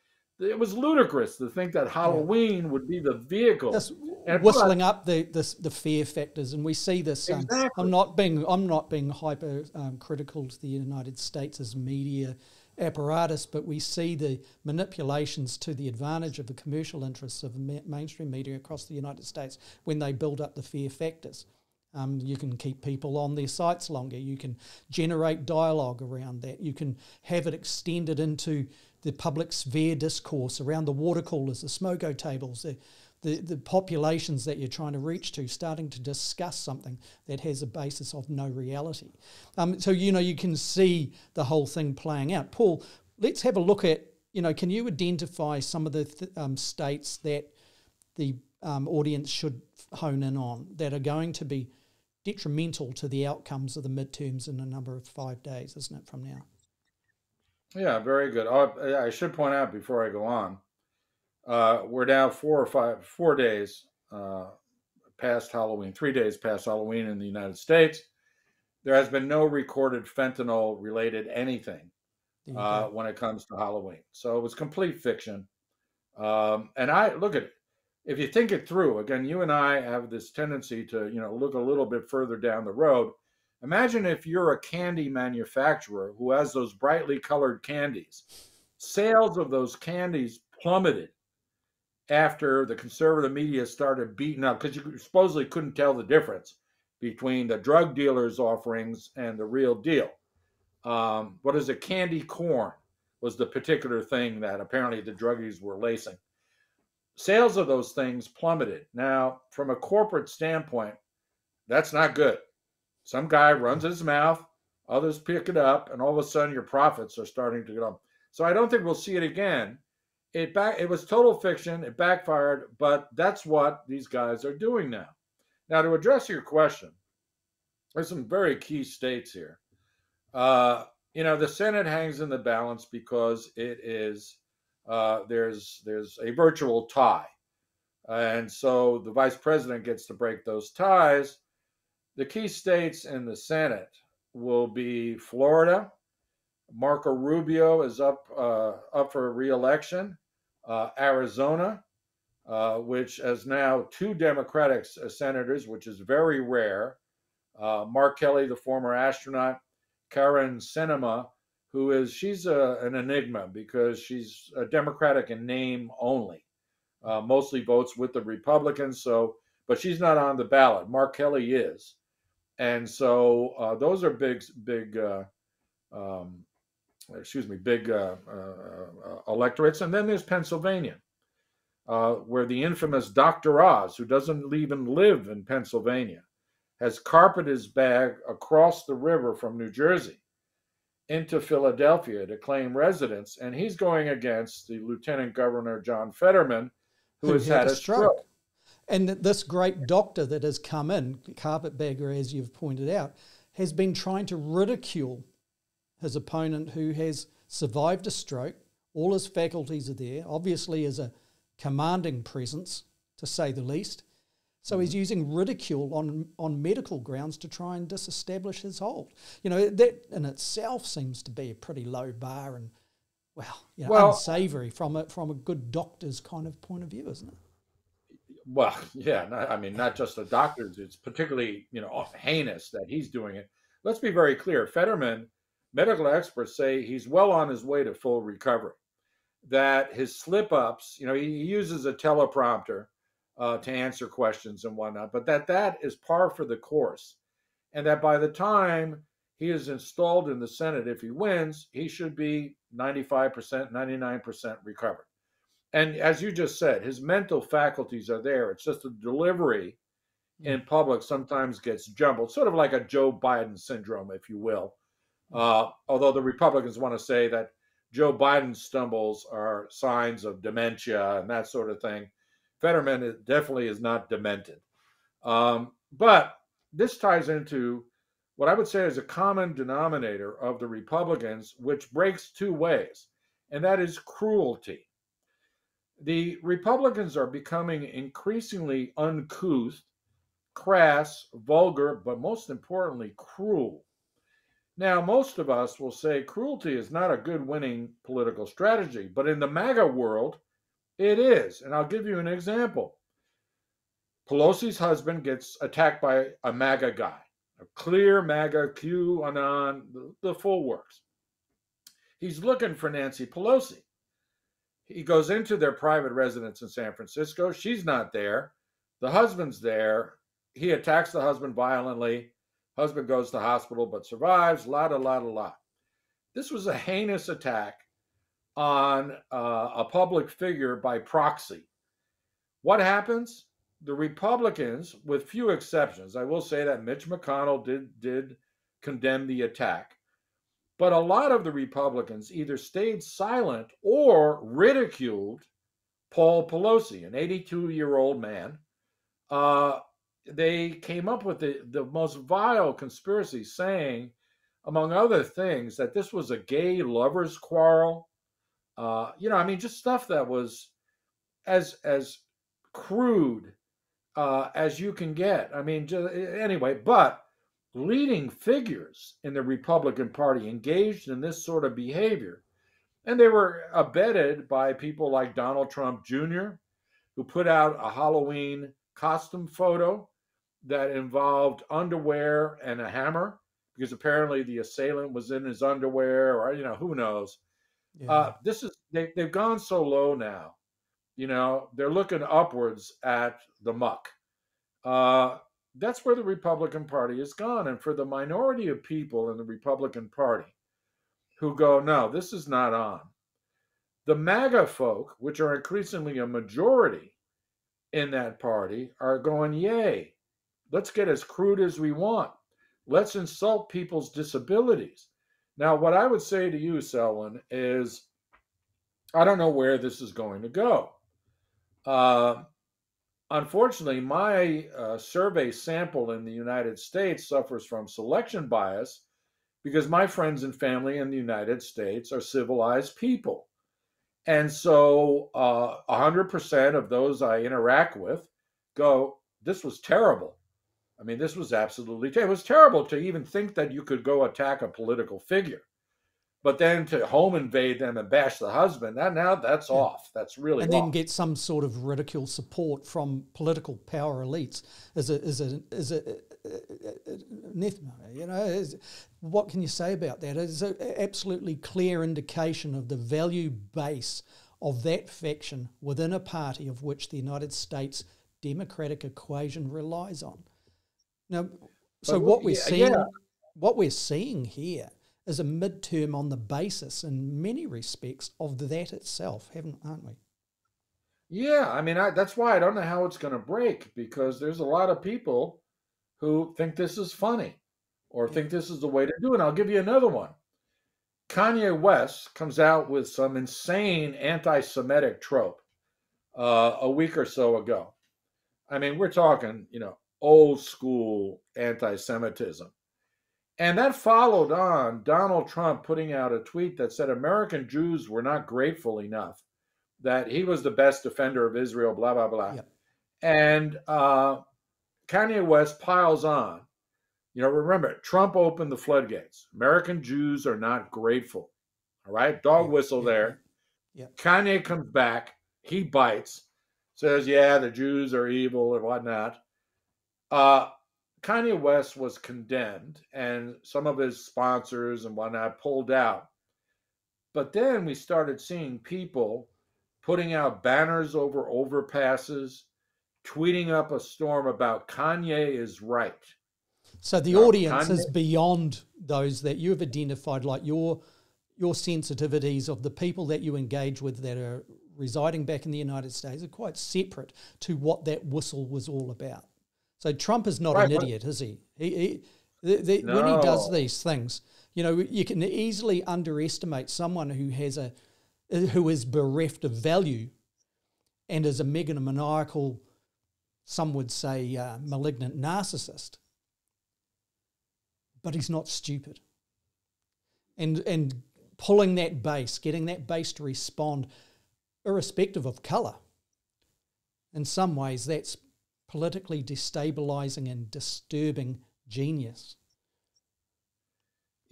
It was ludicrous to think that Halloween would be the vehicle. This, and whistling up the fear factors, and we see this. Exactly. I'm not being hyper critical to the United States as media apparatus, but we see the manipulations to the advantage of the commercial interests of mainstream media across the United States when they build up the fear factors. You can keep people on their sites longer. You can generate dialogue around that. You can have it extended into the public sphere discourse around the water coolers, the smoko tables, the populations that you're trying to reach to, starting to discuss something that has a basis of no reality. So, you know, you can see the whole thing playing out. Paul, let's have a look at, you know, can you identify some of the states that the audience should hone in on that are going to be detrimental to the outcomes of the midterms in a number of 5 days, isn't it, from now? Yeah, very good. I should point out before I go on, we're now 4 days past Halloween, 3 days past Halloween in the United States. There has been no recorded fentanyl-related anything when it comes to Halloween. So it was complete fiction. And I look at it. If you think it through, again, you and I have this tendency to, you know, look a little bit further down the road. Imagine if you're a candy manufacturer who has those brightly colored candies. Sales of those candies plummeted after the conservative media started beating up, because you supposedly couldn't tell the difference between the drug dealers' offerings and the real deal. What is it? Candy corn was the particular thing that apparently the druggies were lacing. Sales of those things plummeted. Now, from a corporate standpoint, that's not good. Some guy runs his mouth, others pick it up, and all of a sudden your profits are starting to go up. So I don't think we'll see it again. It was total fiction. It backfired, but that's what these guys are doing now. Now, to address your question, there's some very key states here. You know, the Senate hangs in the balance because it is there's a virtual tie. And so the vice president gets to break those ties. The key states in the Senate will be Florida. Marco Rubio is up for re-election. Arizona, which has now two Democratic senators, which is very rare. Mark Kelly, the former astronaut, Karen Sinema, she's an enigma because she's a Democratic in name only, mostly votes with the Republicans, but she's not on the ballot. Mark Kelly is. And so those are big electorates. And then there's Pennsylvania, where the infamous Dr. Oz, who doesn't even live in Pennsylvania, has carpeted his bag across the river from New Jersey into Philadelphia to claim residence, and he's going against the Lieutenant Governor John Fetterman, who has had a stroke. And this great doctor that has come in, carpetbagger, as you've pointed out, has been trying to ridicule his opponent who has survived a stroke. All his faculties are there, obviously is a commanding presence, to say the least. So he's using ridicule on medical grounds to try and disestablish his hold. You know, that in itself seems to be a pretty low bar and, unsavory from a good doctor's kind of point of view, isn't it? Well, yeah, not just the doctors. It's particularly, heinous that he's doing it. Let's be very clear. Fetterman, medical experts say he's well on his way to full recovery, that his slip-ups, he uses a teleprompter to answer questions and whatnot, but that is par for the course, and that by the time he is installed in the Senate, if he wins, he should be 95%, 99% recovered. And as you just said, his mental faculties are there. It's just the delivery in public sometimes gets jumbled, sort of like a Joe Biden syndrome, if you will. Although the Republicans want to say that Joe Biden's stumbles are signs of dementia and that sort of thing. Fetterman definitely is not demented. But this ties into what I would say is a common denominator of the Republicans, which breaks two ways, and that is cruelty. The Republicans are becoming increasingly uncouth, crass, vulgar, but most importantly, cruel. Now, most of us will say cruelty is not a good winning political strategy, but in the MAGA world, it is. And I'll give you an example. Pelosi's husband gets attacked by a MAGA guy, a clear MAGA, QAnon, the full works. He's looking for Nancy Pelosi. He goes into their private residence in San Francisco. She's not there. The husband's there. He attacks the husband violently. Husband goes to hospital but survives. La da la da la. This was a heinous attack on a public figure by proxy. What happens? The Republicans, with few exceptions, I will say that Mitch McConnell did condemn the attack. But a lot of the Republicans either stayed silent or ridiculed Paul Pelosi, an 82-year-old man. They came up with the most vile conspiracy, saying, among other things, that this was a gay lovers' quarrel. Just stuff that was as crude as you can get. But leading figures in the Republican Party engaged in this sort of behavior. And they were abetted by people like Donald Trump Jr., who put out a Halloween costume photo that involved underwear and a hammer, because apparently the assailant was in his underwear, or, who knows. Yeah. They've gone so low now, they're looking upwards at the muck. That's where the Republican Party has gone. And for the minority of people in the Republican Party who go, no, this is not on, the MAGA folk, which are increasingly a majority in that party, are going, yay, let's get as crude as we want. Let's insult people's disabilities. Now, what I would say to you, Selwyn, is I don't know where this is going to go. Unfortunately, my survey sample in the United States suffers from selection bias because my friends and family in the United States are civilized people. And so 100% of those I interact with go, this was terrible. This was absolutely terrible. It was terrible to even think that you could go attack a political figure. But then to home invade them and bash the husband, now that's off. That's really and off. Then get some sort of ridicule support from political power elites is what can you say about that? It's an absolutely clear indication of the value base of that faction within a party of which the United States democratic equation relies on. Now, so what we're seeing here is a midterm on the basis, in many respects, of that itself, aren't we? Yeah, that's why I don't know how it's going to break, because there's a lot of people who think this is funny or think this is the way to do it. I'll give you another one. Kanye West comes out with some insane anti-Semitic trope a week or so ago. We're talking, old school anti-Semitism. And that followed on Donald Trump putting out a tweet that said American Jews were not grateful enough, that he was the best defender of Israel, blah, blah, blah. Yeah. And Kanye West piles on. Remember, Trump opened the floodgates. American Jews are not grateful. All right? Dog whistle there. Yeah. Kanye comes back. He bites. Says, yeah, the Jews are evil and whatnot. Kanye West was condemned, and some of his sponsors and whatnot pulled out. But then we started seeing people putting out banners over overpasses, tweeting up a storm about Kanye is right. So the audience is beyond those that you've identified, like your sensitivities of the people that you engage with that are residing back in the United States are quite separate to what that whistle was all about. So Trump is not an idiot, is he? No. When he does these things, you can easily underestimate someone who is bereft of value and is a megalomaniacal, some would say malignant narcissist. But he's not stupid. And pulling that base, getting that base to respond, irrespective of colour, in some ways that's politically destabilizing and disturbing genius.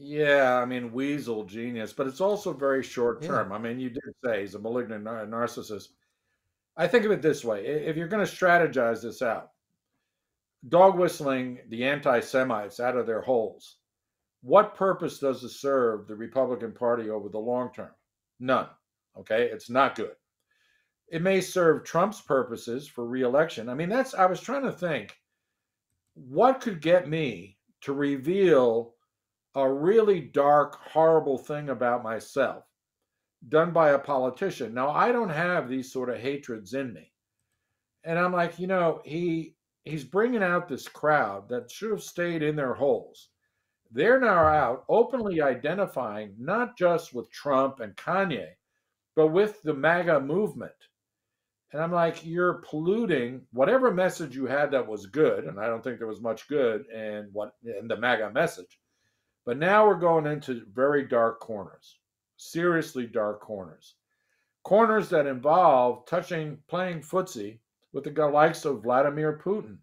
Yeah, I mean, weasel genius, but it's also very short term. Yeah. I mean, you did say he's a malignant narcissist. I think of it this way. If you're going to strategize this out, dog whistling the anti-Semites out of their holes, what purpose does it serve the Republican Party over the long term? None. Okay, it's not good. It may serve Trump's purposes for re-election. I mean, I was trying to think, what could get me to reveal a really dark, horrible thing about myself done by a politician? Now, I don't have these sort of hatreds in me. And I'm like, you know, he's bringing out this crowd that should have stayed in their holes. They're now out openly identifying not just with Trump and Kanye, but with the MAGA movement. And I'm like, you're polluting whatever message you had that was good, and I don't think there was much good in the MAGA message. But now we're going into very dark corners, seriously dark corners. Corners that involve playing footsie with the likes of Vladimir Putin,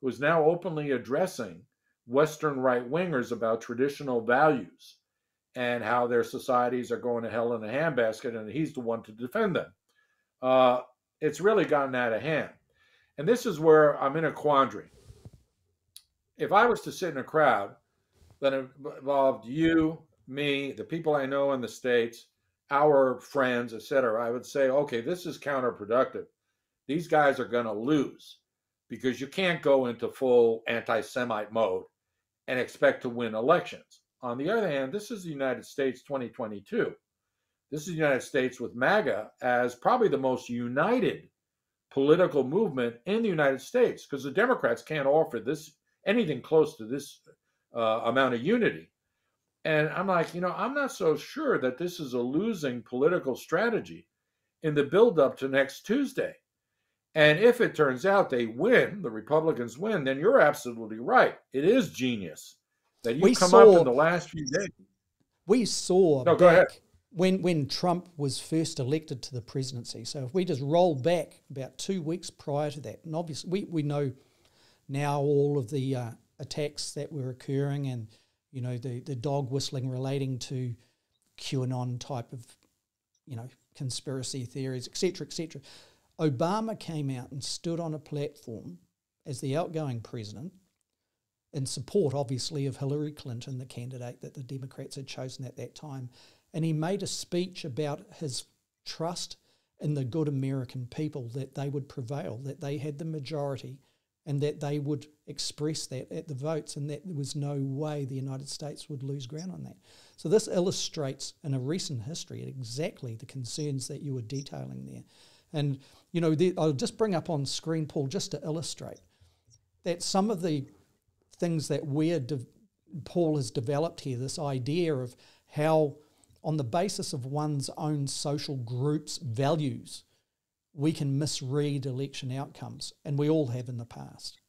who is now openly addressing Western right-wingers about traditional values and how their societies are going to hell in a handbasket, and he's the one to defend them. It's really gotten out of hand. And this is where I'm in a quandary. If I was to sit in a crowd that involved you, me, the people I know in the States, our friends, etc., I would say, okay, this is counterproductive. These guys are going to lose because you can't go into full anti-Semite mode and expect to win elections. On the other hand, this is the United States 2022. This is the United States with MAGA as probably the most united political movement in the United States, because the Democrats can't offer this anything close to this amount of unity. And I'm like, you know, I'm not so sure that this is a losing political strategy in the buildup to next Tuesday. And if it turns out they win, the Republicans win, then you're absolutely right. It is genius that you come up in the last few days. We saw no, go ahead. When Trump was first elected to the presidency. So if we just roll back about 2 weeks prior to that, and obviously we know now all of the attacks that were occurring, and you know the dog whistling relating to QAnon type of, you know, conspiracy theories, etc., etc. Obama came out and stood on a platform as the outgoing president in support, obviously, of Hillary Clinton, the candidate that the Democrats had chosen at that time, and he made a speech about his trust in the good American people, that they would prevail, that they had the majority, and that they would express that at the votes, and that there was no way the United States would lose ground on that. So this illustrates in a recent history exactly the concerns that you were detailing there. And, you know, I'll just bring up on screen, Paul, just to illustrate that some of the things that Paul has developed here, this idea of how on the basis of one's own social group's values, we can misread election outcomes, and we all have in the past.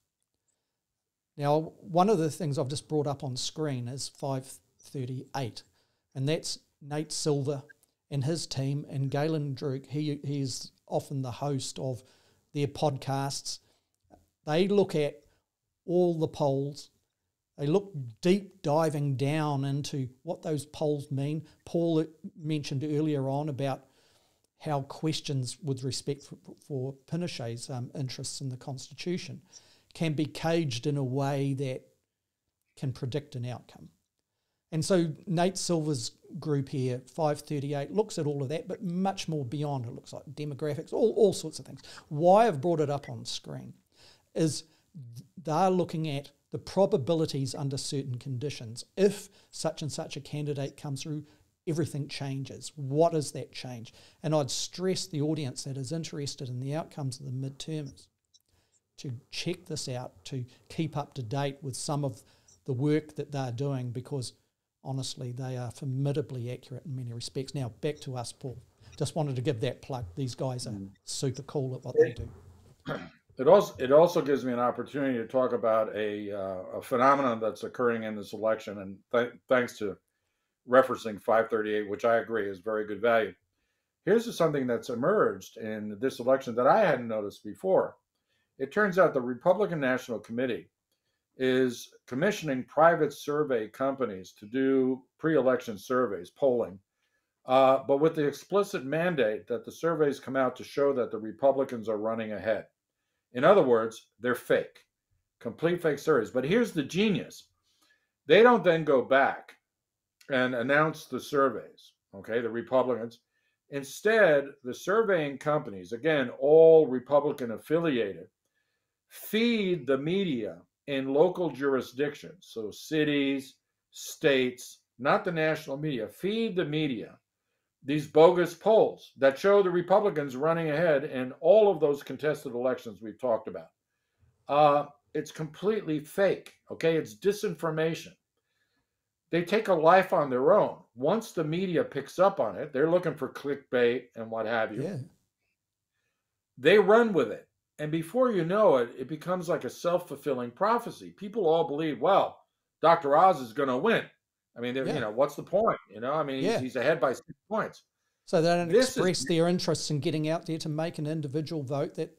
Now, one of the things I've just brought up on screen is 538, and that's Nate Silver and his team, and Galen Druk. He is often the host of their podcasts. They look at all the polls. They look deep diving down into what those polls mean. Paul mentioned earlier on about how questions with respect for Pinochet's interests in the Constitution can be caged in a way that can predict an outcome. And so Nate Silver's group here, 538, looks at all of that, but much more beyond. It looks like demographics, all sorts of things. Why I've brought it up on screen is they're looking at the probabilities under certain conditions. If such and such a candidate comes through, everything changes. What is that change? And I'd stress the audience that is interested in the outcomes of the midterms to check this out, to keep up to date with some of the work that they're doing, because honestly, they are formidably accurate in many respects. Now, back to us, Paul. Just wanted to give that plug. These guys are super cool at what they do. It also gives me an opportunity to talk about a phenomenon that's occurring in this election, and thanks to referencing 538, which I agree is very good value. Here's something that's emerged in this election that I hadn't noticed before. It turns out the Republican National Committee is commissioning private survey companies to do pre-election surveys, polling, but with the explicit mandate that the surveys come out to show that the Republicans are running ahead. In other words, they're fake, complete fake surveys. But here's the genius. They don't then go back and announce the surveys, okay, the Republicans. Instead, the surveying companies, again, all Republican affiliated, feed the media in local jurisdictions, so cities, states, not the national media, feed the media these bogus polls that show the Republicans running ahead in all of those contested elections we've talked about. It's completely fake, okay? It's disinformation. They take a life on their own. Once the media picks up on it, they're looking for clickbait and what have you. Yeah. They run with it. And before you know it, it becomes like a self-fulfilling prophecy. People all believe, well, Dr. Oz is going to win. I mean, yeah. You know, what's the point? You know, I mean, he's, yeah. He's ahead by 6 points. So they don't express their interests in getting out there to make an individual vote that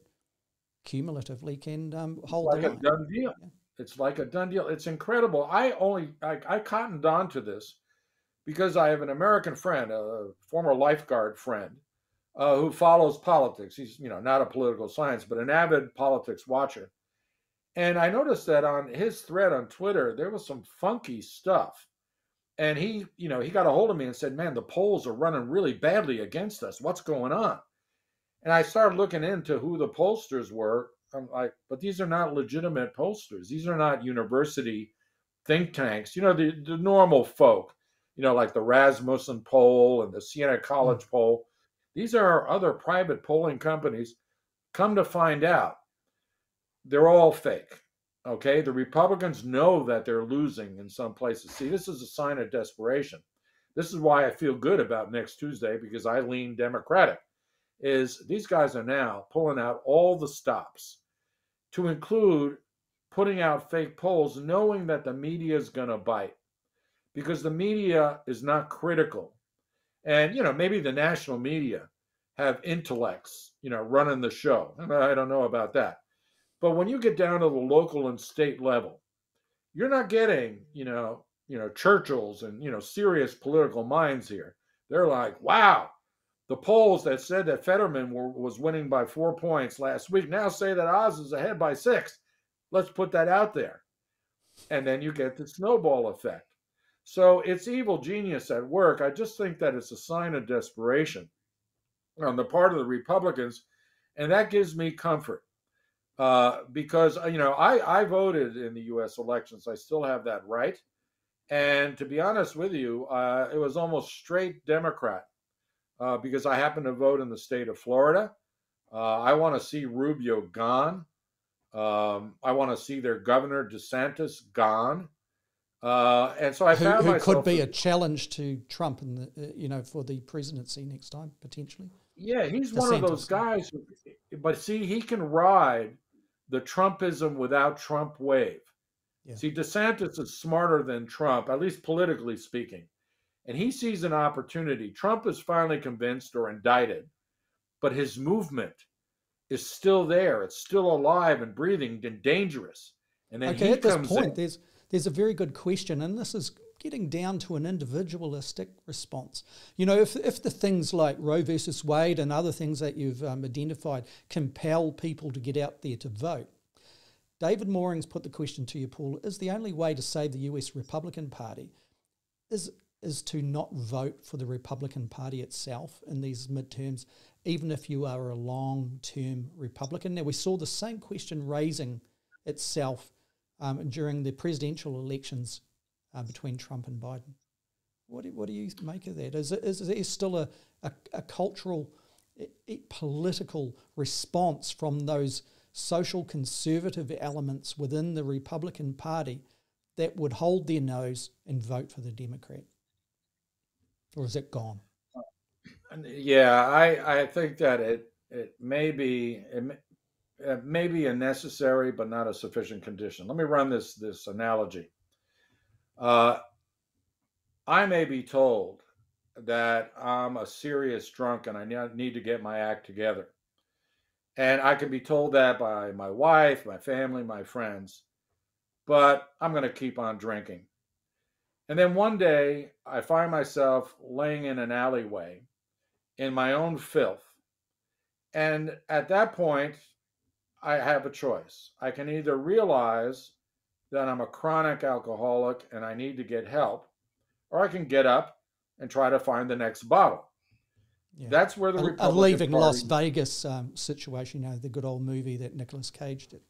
cumulatively can hold the line. It's like a done deal. Yeah. It's like a done deal. It's incredible. I cottoned on to this because I have an American friend, a former lifeguard friend, who follows politics. He's, you know, not a political science, but an avid politics watcher. And I noticed that on his thread on Twitter, there was some funky stuff. And he, you know, he got a hold of me and said, man, the polls are running really badly against us. What's going on? And I started looking into who the pollsters were. I'm like, but these are not legitimate pollsters. These are not university think tanks. You know, the normal folk, you know, like the Rasmussen poll and the Siena College poll. These are other private polling companies. Come to find out, they're all fake, okay? The Republicans know that they're losing in some places. See, this is a sign of desperation. This is why I feel good about next Tuesday, because I lean Democratic, is these guys are now pulling out all the stops, to include putting out fake polls, knowing that the media is going to bite, because the media is not critical. And, you know, maybe the national media have intellects, you know, running the show. I don't know about that. But when you get down to the local and state level, you're not getting, you know, Churchills and, you know, serious political minds here. They're like, wow, the polls that said that Fetterman was winning by 4 points last week now say that Oz is ahead by 6. Let's put that out there. And then you get the snowball effect. So it's evil genius at work. I just think that it's a sign of desperation on the part of the Republicans. And that gives me comfort because, you know, I voted in the U.S. elections. I still have that right. And to be honest with you, it was almost straight Democrat because I happened to vote in the state of Florida. I want to see Rubio gone. I want to see their governor, DeSantis, gone. And so I found myself, who could be a challenge to Trump in the, you know, for the presidency next time, potentially. Yeah, he's one of those guys. But see, he can ride the Trumpism without Trump wave. Yeah. See, DeSantis is smarter than Trump, at least politically speaking. And he sees an opportunity. Trump is finally convinced or indicted, but his movement is still there. It's still alive and breathing and dangerous. And then he comes in. There's a very good question, and this is getting down to an individualistic response. You know, if the things like Roe versus Wade and other things that you've identified compel people to get out there to vote, David Moring's put the question to you, Paul, is the only way to save the US Republican Party is to not vote for the Republican Party itself in these midterms, even if you are a long-term Republican? Now, we saw the same question raising itself during the presidential elections between Trump and Biden. What do you make of that? Is there still a cultural, political response from those social conservative elements within the Republican Party that would hold their nose and vote for the Democrat? Or is it gone? Yeah, I think that it may be a necessary but not a sufficient condition. Let me run this analogy. I may be told that I'm a serious drunk and I need to get my act together. And I can be told that by my wife, my family, my friends. but I'm going to keep on drinking. And then one day I find myself laying in an alleyway in my own filth. And at that point, I have a choice. I can either realize that I'm a chronic alcoholic and I need to get help, or I can get up and try to find the next bottle. Yeah. That's where the Republican Leaving Party... Las Vegas situation, you know, the good old movie that Nicolas Cage did.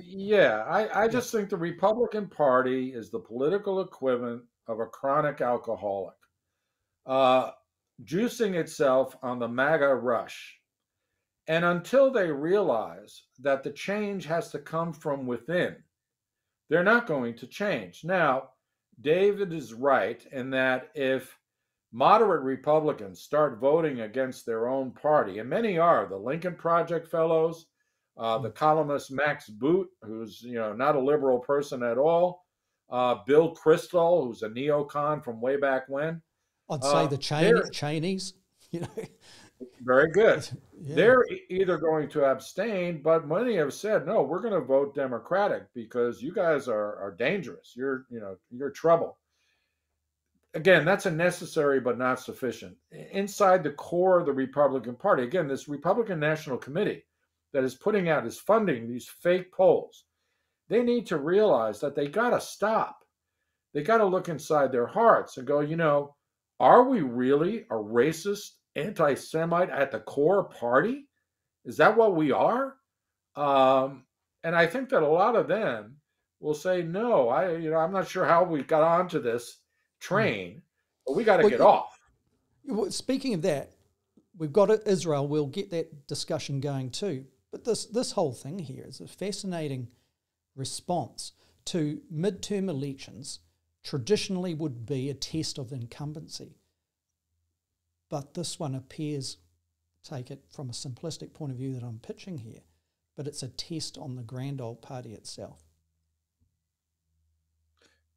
Yeah, I just think the Republican Party is the political equivalent of a chronic alcoholic, juicing itself on the MAGA rush. And until they realize that the change has to come from within, they're not going to change. Now, David is right in that if moderate Republicans start voting against their own party, and many are, the Lincoln Project fellows, the columnist Max Boot, who's not a liberal person at all, Bill Kristol, who's a neocon from way back when. I'd say the Cheneys, Very good. Yeah. They're either going to abstain, but many have said, no, we're going to vote Democratic because you guys are dangerous. You're trouble. Again, that's a necessary but not sufficient. Inside the core of the Republican Party, again, this Republican National Committee that is putting out, is funding these fake polls, they need to realize that they got to stop. They got to look inside their hearts and go, are we really a racist anti-Semite at the core party? Is that what we are? And I think that a lot of them will say, no, I'm not sure how we got onto this train, but we got to get off. Speaking of that, we've got Israel. We'll get that discussion going too. But this whole thing here is a fascinating response to midterm elections. Traditionally would be a test of incumbency. But this one appears, take it from a simplistic point of view that I'm pitching here, but it's a test on the grand old party itself.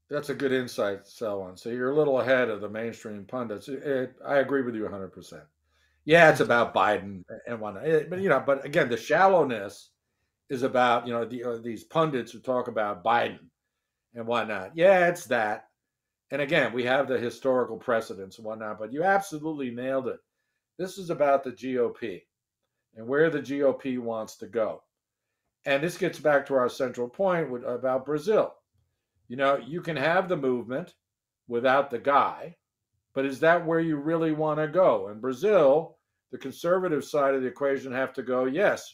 That's a good insight, Selwyn. So you're a little ahead of the mainstream pundits. I agree with you 100%. Yeah, it's about Biden and whatnot. But again, the shallowness is about, these pundits who talk about Biden and whatnot. Yeah, it's that. And again, we have the historical precedents and whatnot, but you absolutely nailed it. This is about the GOP and where the GOP wants to go. And this gets back to our central point about Brazil. You can have the movement without the guy, but is that where you really want to go? In Brazil, the conservative side of the equation have to go, yes,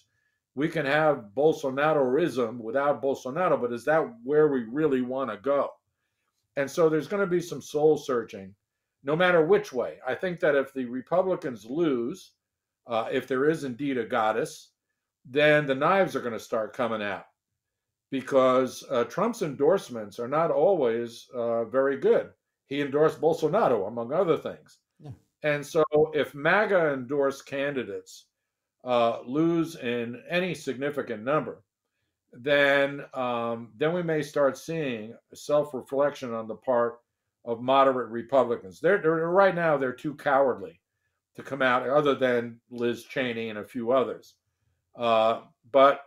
we can have Bolsonaroism without Bolsonaro, but is that where we really want to go? And so there's going to be some soul searching, no matter which way. I think that if the Republicans lose, if there is indeed a goddess, then the knives are going to start coming out because Trump's endorsements are not always very good. He endorsed Bolsonaro, among other things. Yeah. And so if MAGA-endorsed candidates lose in any significant number, then we may start seeing a self-reflection on the part of moderate Republicans. They're right now, they're too cowardly to come out, other than Liz Cheney and a few others. But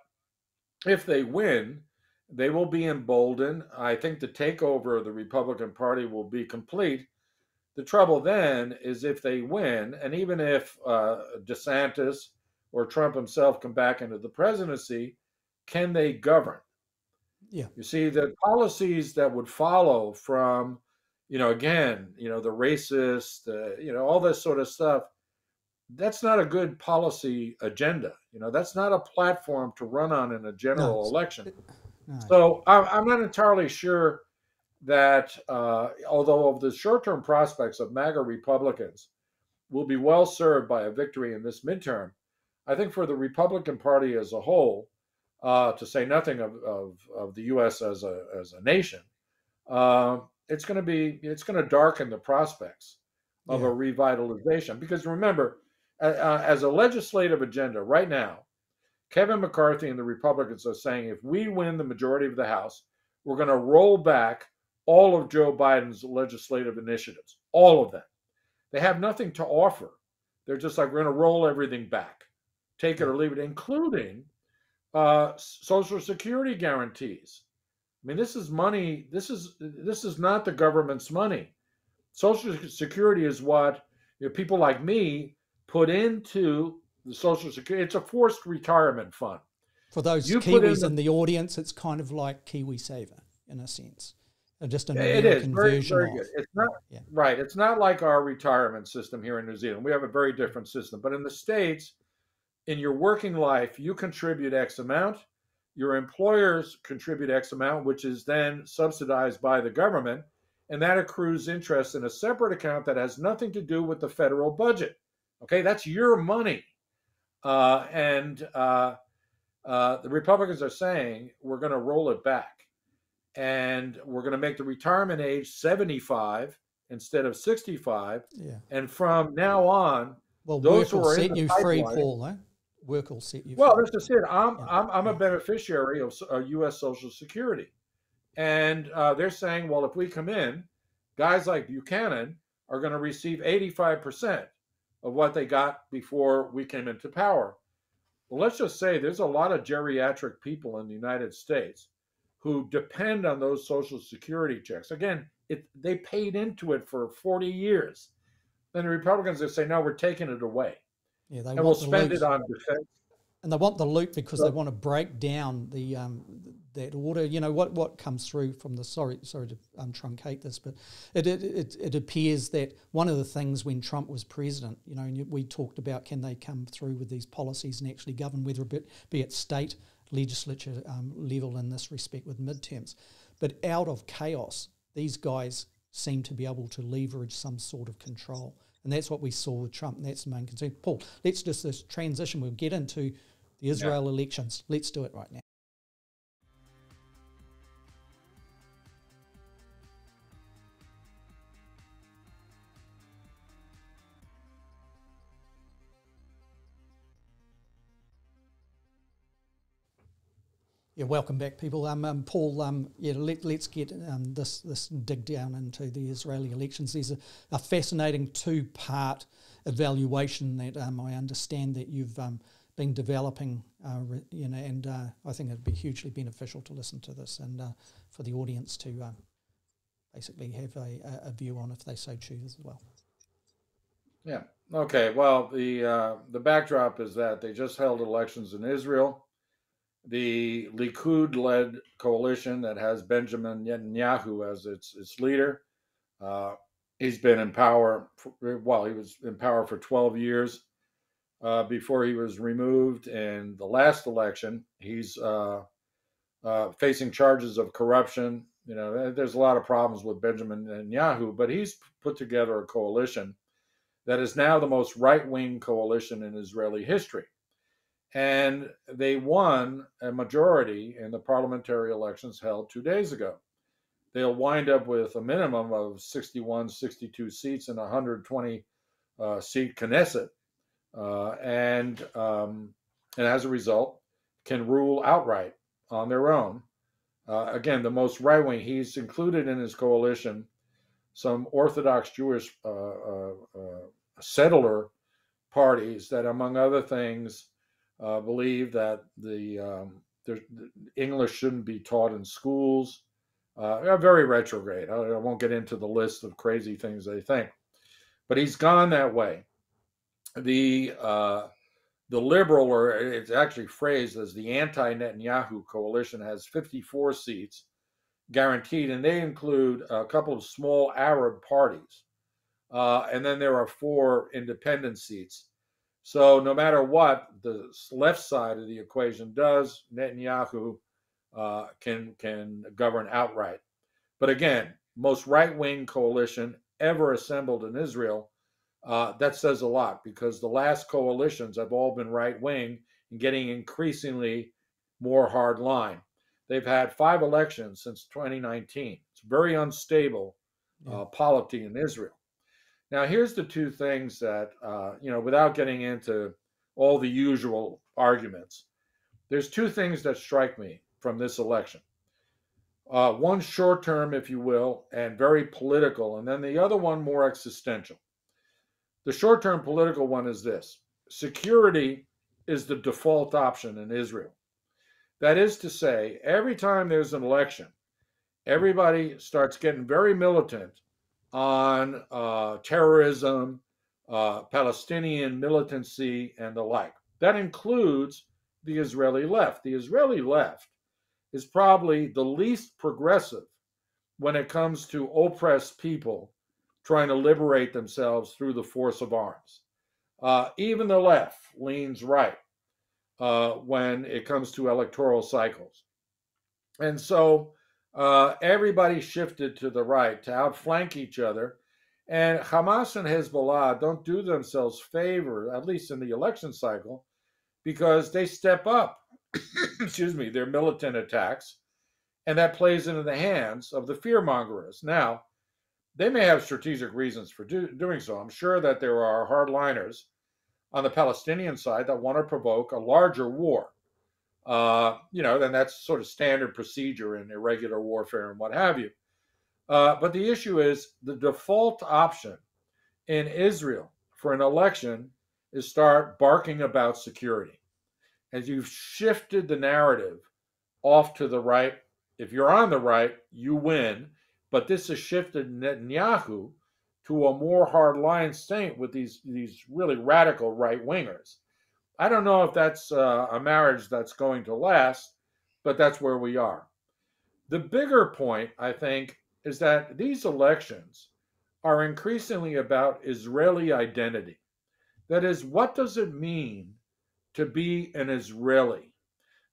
if they win, they will be emboldened. I think the takeover of the Republican Party will be complete. The trouble then is if they win, and even if DeSantis or Trump himself come back into the presidency, can they govern? Yeah. You see, the policies that would follow from, the racist, all this sort of stuff, that's not a good policy agenda. That's not a platform to run on in a general election. No. So I'm not entirely sure that, although of the short-term prospects of MAGA Republicans will be well served by a victory in this midterm, I think for the Republican Party as a whole, to say nothing of the U.S. as a nation, it's going to darken the prospects of a revitalization. Because remember, as a legislative agenda right now, Kevin McCarthy and the Republicans are saying if we win the majority of the House, we're going to roll back all of Joe Biden's legislative initiatives, all of them. They have nothing to offer. They're just like, we're going to roll everything back, take it or leave it, including Social Security guarantees. I mean, this is money. This is not the government's money. Social Security is what people like me put into the Social Security. It's a forced retirement fund. For those Kiwis in the audience, it's kind of like Kiwi Saver in a sense. Just an American version. Very, very good. It's not, yeah. Right. It's not like our retirement system here in New Zealand. We have a very different system. But in the States, in your working life, you contribute X amount. Your employers contribute X amount, which is then subsidized by the government. And that accrues interest in a separate account that has nothing to do with the federal budget. Okay, that's your money. The Republicans are saying we're going to roll it back. And we're going to make the retirement age 75 instead of 65. Yeah. And from now on, well, those who are in the pipeline, work will set you free. Well, that's just it. I'm a beneficiary of U.S. Social Security. And they're saying, well, if we come in, guys like Buchanan are going to receive 85% of what they got before we came into power. Well, let's just say there's a lot of geriatric people in the United States who depend on those Social Security checks. Again, they paid into it for 40 years. Then the Republicans are saying, no, we're taking it away. Yeah, they and we'll spend it on defense. And they want the loot because they want to break down the that order. You know, what comes through from the, sorry to truncate this, but it appears that one of the things when Trump was president, you know, and we talked about can they come through with these policies and actually govern, whether it be at state legislature level in this respect with midterms. But out of chaos, these guys seem to be able to leverage some sort of control. And that's what we saw with Trump, and that's the main concern. Paul, let's just this transition. We'll get into the Israel elections. Let's do it right now. Yeah, welcome back, people. Paul, let's get this dig down into the Israeli elections. There's a fascinating two-part evaluation that I understand that you've been developing, you know, and I think it'd be hugely beneficial to listen to this and for the audience to basically have a view on if they so choose as well. Yeah. Okay. Well, the backdrop is that they just held elections in Israel. The Likud-led coalition that has Benjamin Netanyahu as its leader. He's been in power, he was in power for 12 years before he was removed in the last election. He's facing charges of corruption. You know, there's a lot of problems with Benjamin Netanyahu, but he's put together a coalition that is now the most right-wing coalition in Israeli history. And they won a majority in the parliamentary elections held 2 days ago. They'll wind up with a minimum of 61, 62 seats and 120-seat Knesset. And as a result, can rule outright on their own. Again, the most right-wing, he's included in his coalition some Orthodox Jewish settler parties that, among other things, believe that the English shouldn't be taught in schools. Are very retrograde. I won't get into the list of crazy things they think, but he's gone that way. The liberal, or it's actually phrased as the anti-Netanyahu coalition, has 54 seats guaranteed, and they include a couple of small Arab parties, and then there are 4 independent seats. So no matter what the left side of the equation does, Netanyahu can govern outright. But again, most right-wing coalition ever assembled in Israel. That says a lot because the last coalitions have all been right-wing and getting increasingly more hard-line. They've had 5 elections since 2019. It's very unstable polity in Israel. Now, here's the two things that, you know, without getting into all the usual arguments, there's two things that strike me from this election. One short term, if you will, and very political, and then the other one more existential. The short term political one is this. Security is the default option in Israel. That is to say, every time there's an election, everybody starts getting very militant on terrorism, Palestinian militancy, and the like. That includes the Israeli left. The Israeli left is probably the least progressive when it comes to oppressed people trying to liberate themselves through the force of arms. Even the left leans right when it comes to electoral cycles. And so everybody shifted to the right to outflank each other. And Hamas and Hezbollah don't do themselves favor, at least in the election cycle, because they step up, excuse me, their militant attacks, and that plays into the hands of the fearmongers. Now, they may have strategic reasons for doing so. I'm sure that there are hardliners on the Palestinian side that want to provoke a larger war. You know, then that's sort of standard procedure in irregular warfare and what have you. But the issue is the default option in Israel for an election is start barking about security. And you've shifted the narrative off to the right. If you're on the right, you win. But this has shifted Netanyahu to a more hard-line stance with these really radical right-wingers. I don't know if that's a marriage that's going to last, but that's where we are. The bigger point, I think, is that these elections are increasingly about Israeli identity. That is, what does it mean to be an Israeli?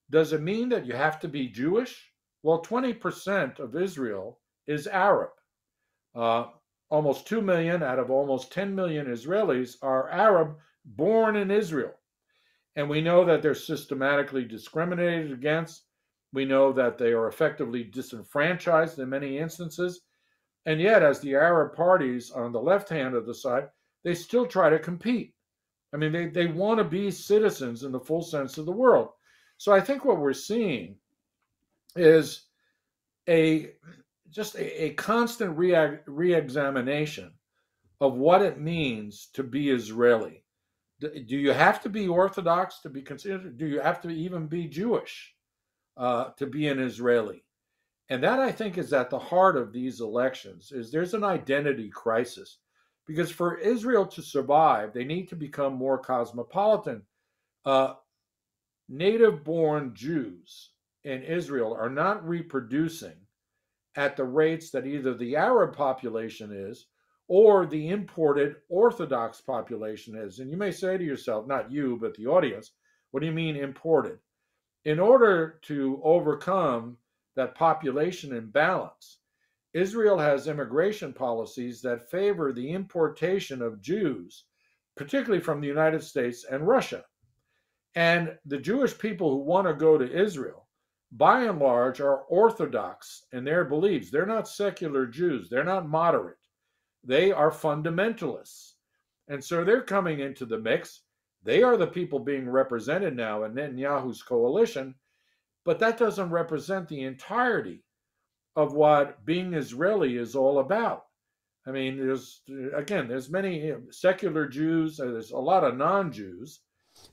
Does it mean that you have to be Jewish? Well, 20% of Israel is Arab. Almost 2 million out of almost 10 million Israelis are Arab, born in Israel. And we know that they're systematically discriminated against. We know that they are effectively disenfranchised in many instances. And yet, as the Arab parties on the left hand of the side, they still try to compete. I mean, they want to be citizens in the full sense of the world. So I think what we're seeing is just a constant re-examination of what it means to be Israeli. Do you have to be Orthodox to be considered? Do you have to even be Jewish to be an Israeli? And that, I think, is at the heart of these elections, is there's an identity crisis. Because for Israel to survive, they need to become more cosmopolitan. Native-born Jews in Israel are not reproducing at the rates that either the Arab population is or the imported Orthodox population is. And you may say to yourself, not you, but the audience, what do you mean imported? In order to overcome that population imbalance, Israel has immigration policies that favor the importation of Jews, particularly from the United States and Russia. And the Jewish people who want to go to Israel, by and large, are Orthodox in their beliefs. They're not secular Jews. They're not moderate. They are fundamentalists. And so they're coming into the mix. They are the people being represented now in Netanyahu's coalition, but that doesn't represent the entirety of what being Israeli is all about. I mean, there's many secular Jews, there's a lot of non-Jews,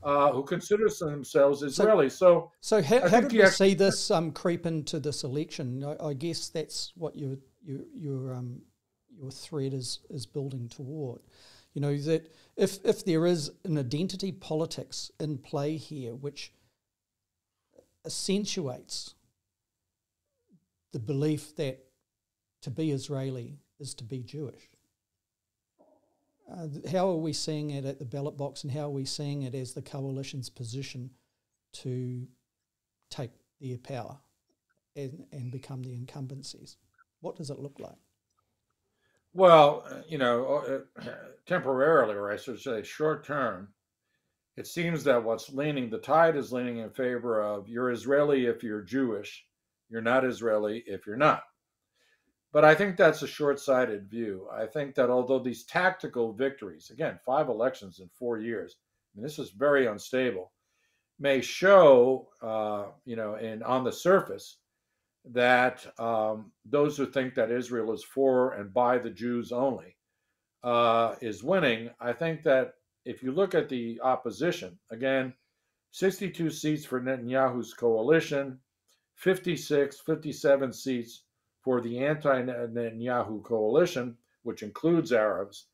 who consider themselves Israeli. So how did you see this creep into this election? I guess that's what your thread is building toward. You know, that if there is an identity politics in play here, which accentuates the belief that to be Israeli is to be Jewish. How are we seeing it at the ballot box, and how are we seeing it as the coalition's position to take their power and become the incumbencies? What does it look like? Well, you know, temporarily, or I should say short term, it seems that the tide is leaning in favor of you're Israeli if you're Jewish, you're not Israeli if you're not. But I think that's a short-sighted view. I think that although these tactical victories, again, 5 elections in 4 years, and this is very unstable, may show, you know, on the surface that those who think that Israel is for and by the Jews only is winning. I think that if you look at the opposition, again, 62 seats for Netanyahu's coalition, 57 seats for the anti-Netanyahu coalition, which includes Arabs,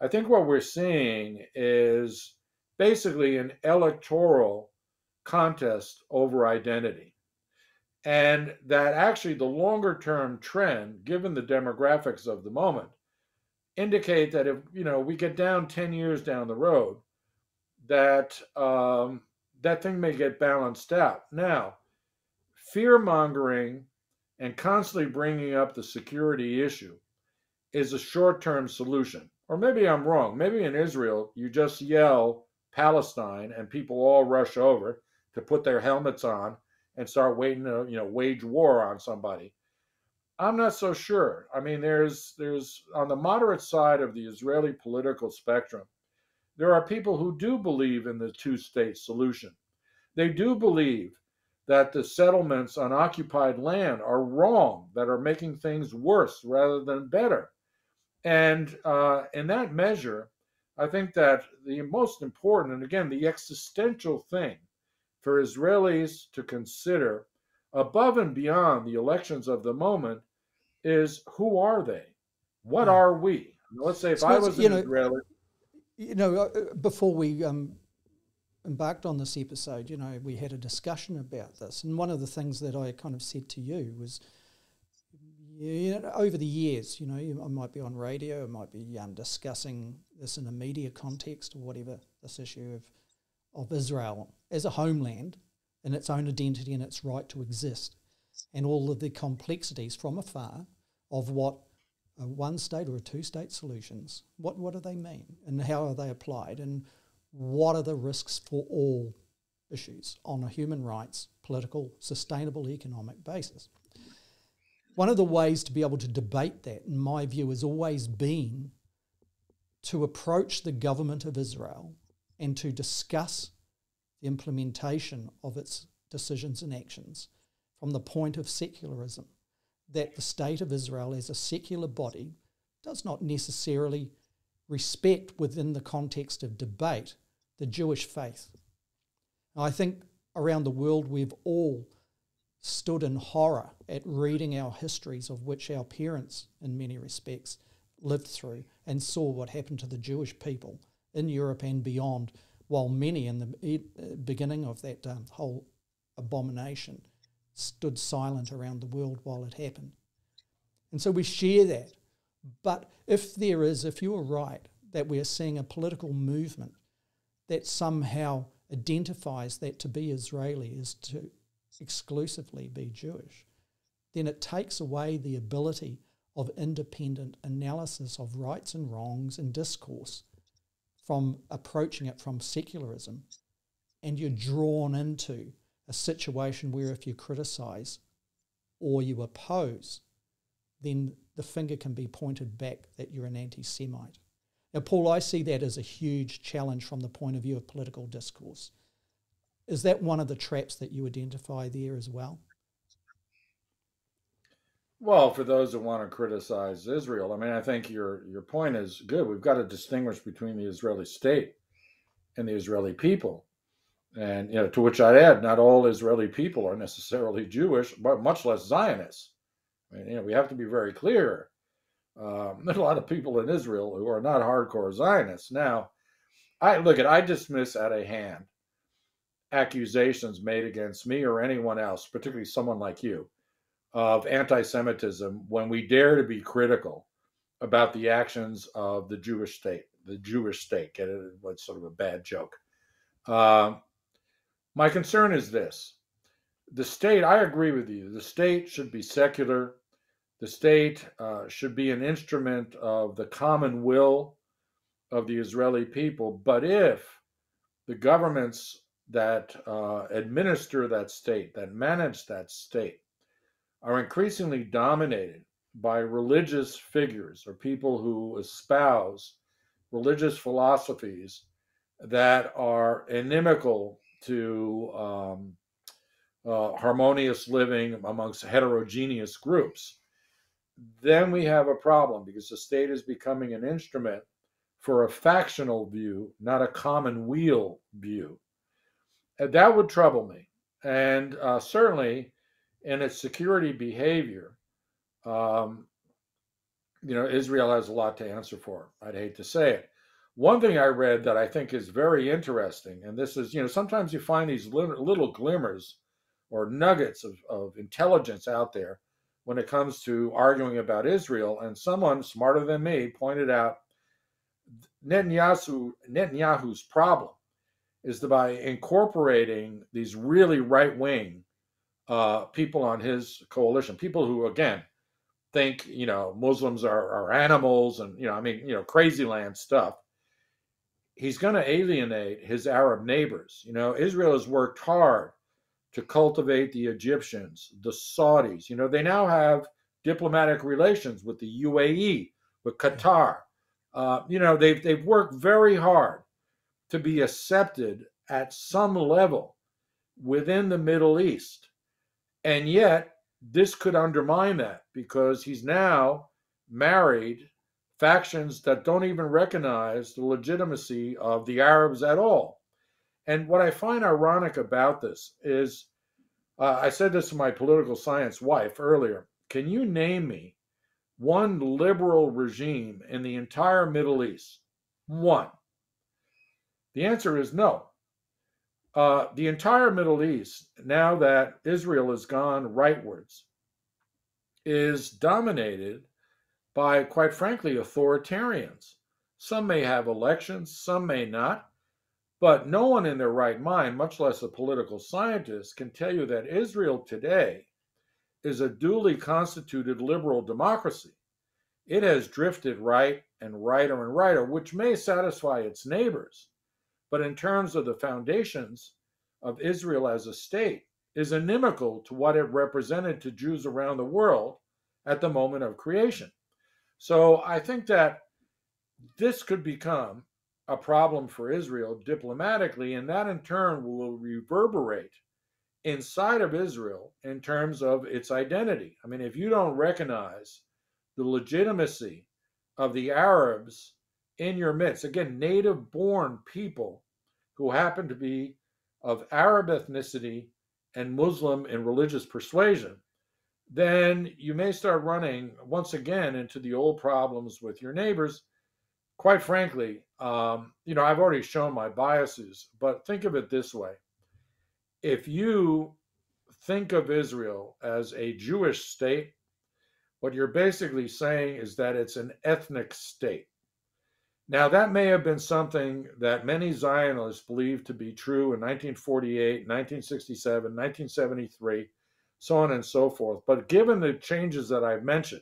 I think what we're seeing is basically an electoral contest over identity. And that actually the longer-term trend, given the demographics of the moment, indicate that if we get down 10 years down the road, that that thing may get balanced out. Now, fear-mongering and constantly bringing up the security issue is a short-term solution. Or maybe I'm wrong. Maybe in Israel, you just yell Palestine and people all rush over to put their helmets on and start waiting to wage war on somebody. I'm not so sure. I mean, there's on the moderate side of the Israeli political spectrum, there are people who do believe in the two-state solution. They do believe that the settlements on occupied land are wrong, that are making things worse rather than better. And in that measure, I think that the most important, and again, the existential thing for Israelis to consider above and beyond the elections of the moment is, who are they? What are we? Let's say if I was an Israeli... Before we embarked on this episode, we had a discussion about this. And one of the things that I kind of said to you was, over the years, I might be on radio, I might be discussing this in a media context or whatever, this issue of Israel as a homeland and its own identity and its right to exist, and all of the complexities from afar of what a one-state or a two-state solutions, what do they mean and how are they applied and what are the risks for all issues on a human rights, political, sustainable economic basis. One of the ways to be able to debate that, in my view, has always been to approach the government of Israel and to discuss the implementation of its decisions and actions from the point of secularism. That the state of Israel as a secular body does not necessarily respect within the context of debate the Jewish faith. Now, I think around the world we've all stood in horror at reading our histories, of which our parents in many respects lived through, and saw what happened to the Jewish people in Europe and beyond, while many in the beginning of that whole abomination stood silent around the world while it happened. And so we share that. But if you are right, that we're seeing a political movement that somehow identifies that to be Israeli is to exclusively be Jewish, then it takes away the ability of independent analysis of rights and wrongs and discourse from approaching it from secularism. And you're drawn into a situation where if you criticise or you oppose, then the finger can be pointed back that you're an anti-Semite. Now, Paul, I see that as a huge challenge from the point of view of political discourse. Is that one of the traps that you identify there as well? Well, for those that want to criticize Israel, I mean, I think your point is good. We've got to distinguish between the Israeli state and the Israeli people. And to which I'd add, not all Israeli people are necessarily Jewish, but much less Zionists. I mean, we have to be very clear. There's a lot of people in Israel who are not hardcore Zionists. Now, I dismiss out of hand accusations made against me or anyone else, particularly someone like you, of anti-Semitism when we dare to be critical about the actions of the Jewish state. The Jewish state, get it? It's sort of a bad joke. My concern is this. The state, I agree with you, the state should be secular. The state should be an instrument of the common will of the Israeli people. But if the governments that administer that state, that manage that state, are increasingly dominated by religious figures or people who espouse religious philosophies that are inimical to harmonious living amongst heterogeneous groups, then we have a problem, because the state is becoming an instrument for a factional view, not a common weal view. And that would trouble me. And certainly in its security behavior, Israel has a lot to answer for. I'd hate to say it. One thing I read that I think is very interesting, and this is, sometimes you find these little glimmers or nuggets of intelligence out there when it comes to arguing about Israel. And someone smarter than me pointed out Netanyahu's problem is that by incorporating these really right-wing people on his coalition, people who, again, think, Muslims are animals and, crazy land stuff, he's going to alienate his Arab neighbors. Israel has worked hard to cultivate the Egyptians, the Saudis. They now have diplomatic relations with the UAE, with Qatar. They've worked very hard to be accepted at some level within the Middle East. And yet, this could undermine that because he's now married factions that don't even recognize the legitimacy of the Arabs at all. And what I find ironic about this is, I said this to my political science wife earlier, can you name me one liberal regime in the entire Middle East? One. The answer is no. The entire Middle East, now that Israel has gone rightwards, is dominated by, quite frankly, authoritarians. Some may have elections, some may not, but no one in their right mind, much less a political scientist, can tell you that Israel today is a duly constituted liberal democracy. It has drifted right and righter and righter, which may satisfy its neighbors, but in terms of the foundations of Israel as a state, is inimical to what it represented to Jews around the world at the moment of creation. So I think that this could become a problem for Israel diplomatically, and that in turn will reverberate inside of Israel in terms of its identity. I mean, if you don't recognize the legitimacy of the Arabs in your midst, again, native-born people who happen to be of Arab ethnicity and Muslim and religious persuasion, then you may start running once again into the old problems with your neighbors. Quite frankly, I've already shown my biases, but think of it this way. If you think of Israel as a Jewish state, what you're basically saying is that it's an ethnic state. Now, that may have been something that many Zionists believed to be true in 1948, 1967, 1973, so on and so forth. But given the changes that I've mentioned,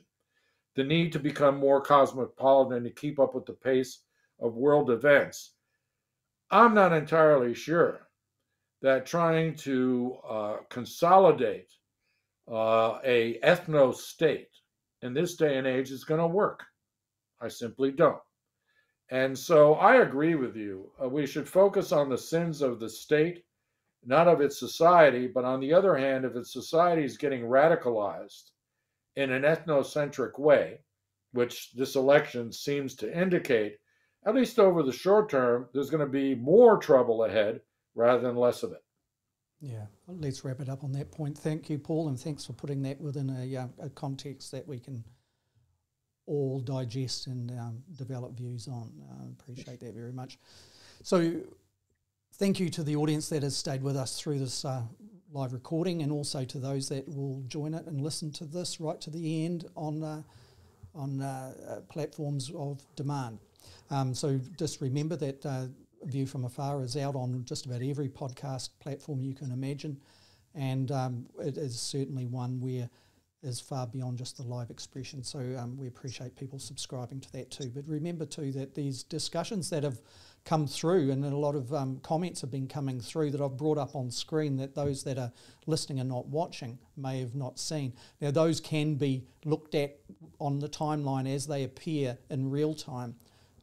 the need to become more cosmopolitan and to keep up with the pace of world events, I'm not entirely sure that trying to consolidate a ethno-state in this day and age is going to work. I simply don't. And so I agree with you. We should focus on the sins of the state, not of its society, but on the other hand, if its society is getting radicalized in an ethnocentric way, which this election seems to indicate, at least over the short term, there's going to be more trouble ahead rather than less of it. Yeah, well, let's wrap it up on that point. Thank you, Paul, and thanks for putting that within a context that we can all digest and develop views on. Appreciate that very much. So thank you to the audience that has stayed with us through this live recording, and also to those that will join it and listen to this right to the end on platforms of demand. So just remember that View From Afar is out on just about every podcast platform you can imagine, and it is certainly one where is far beyond just the live expression. So we appreciate people subscribing to that too. But remember too that these discussions that have come through, and a lot of comments have been coming through that I've brought up on screen that those that are listening and not watching may have not seen. Now those can be looked at on the timeline as they appear in real time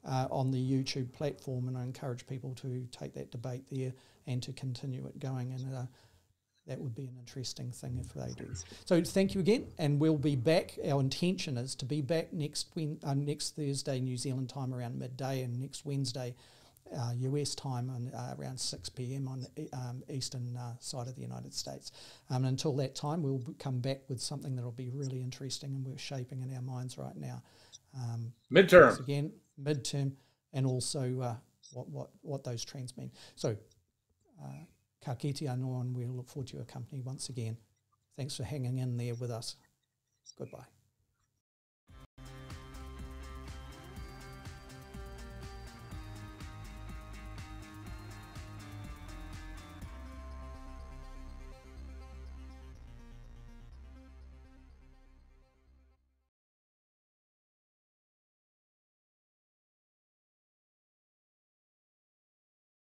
on the YouTube platform, and I encourage people to take that debate there and to continue it going. And that would be an interesting thing if they do. So thank you again, and we'll be back. Our intention is to be back next Thursday, New Zealand time, around midday, and next Wednesday US time on around 6 p.m. on the eastern side of the United States. And until that time, we'll come back with something that will be really interesting and we're shaping in our minds right now. Midterm. Again, midterm, and also what those trends mean. So, ka kite anō, and we look forward to your company once again. Thanks for hanging in there with us. Goodbye.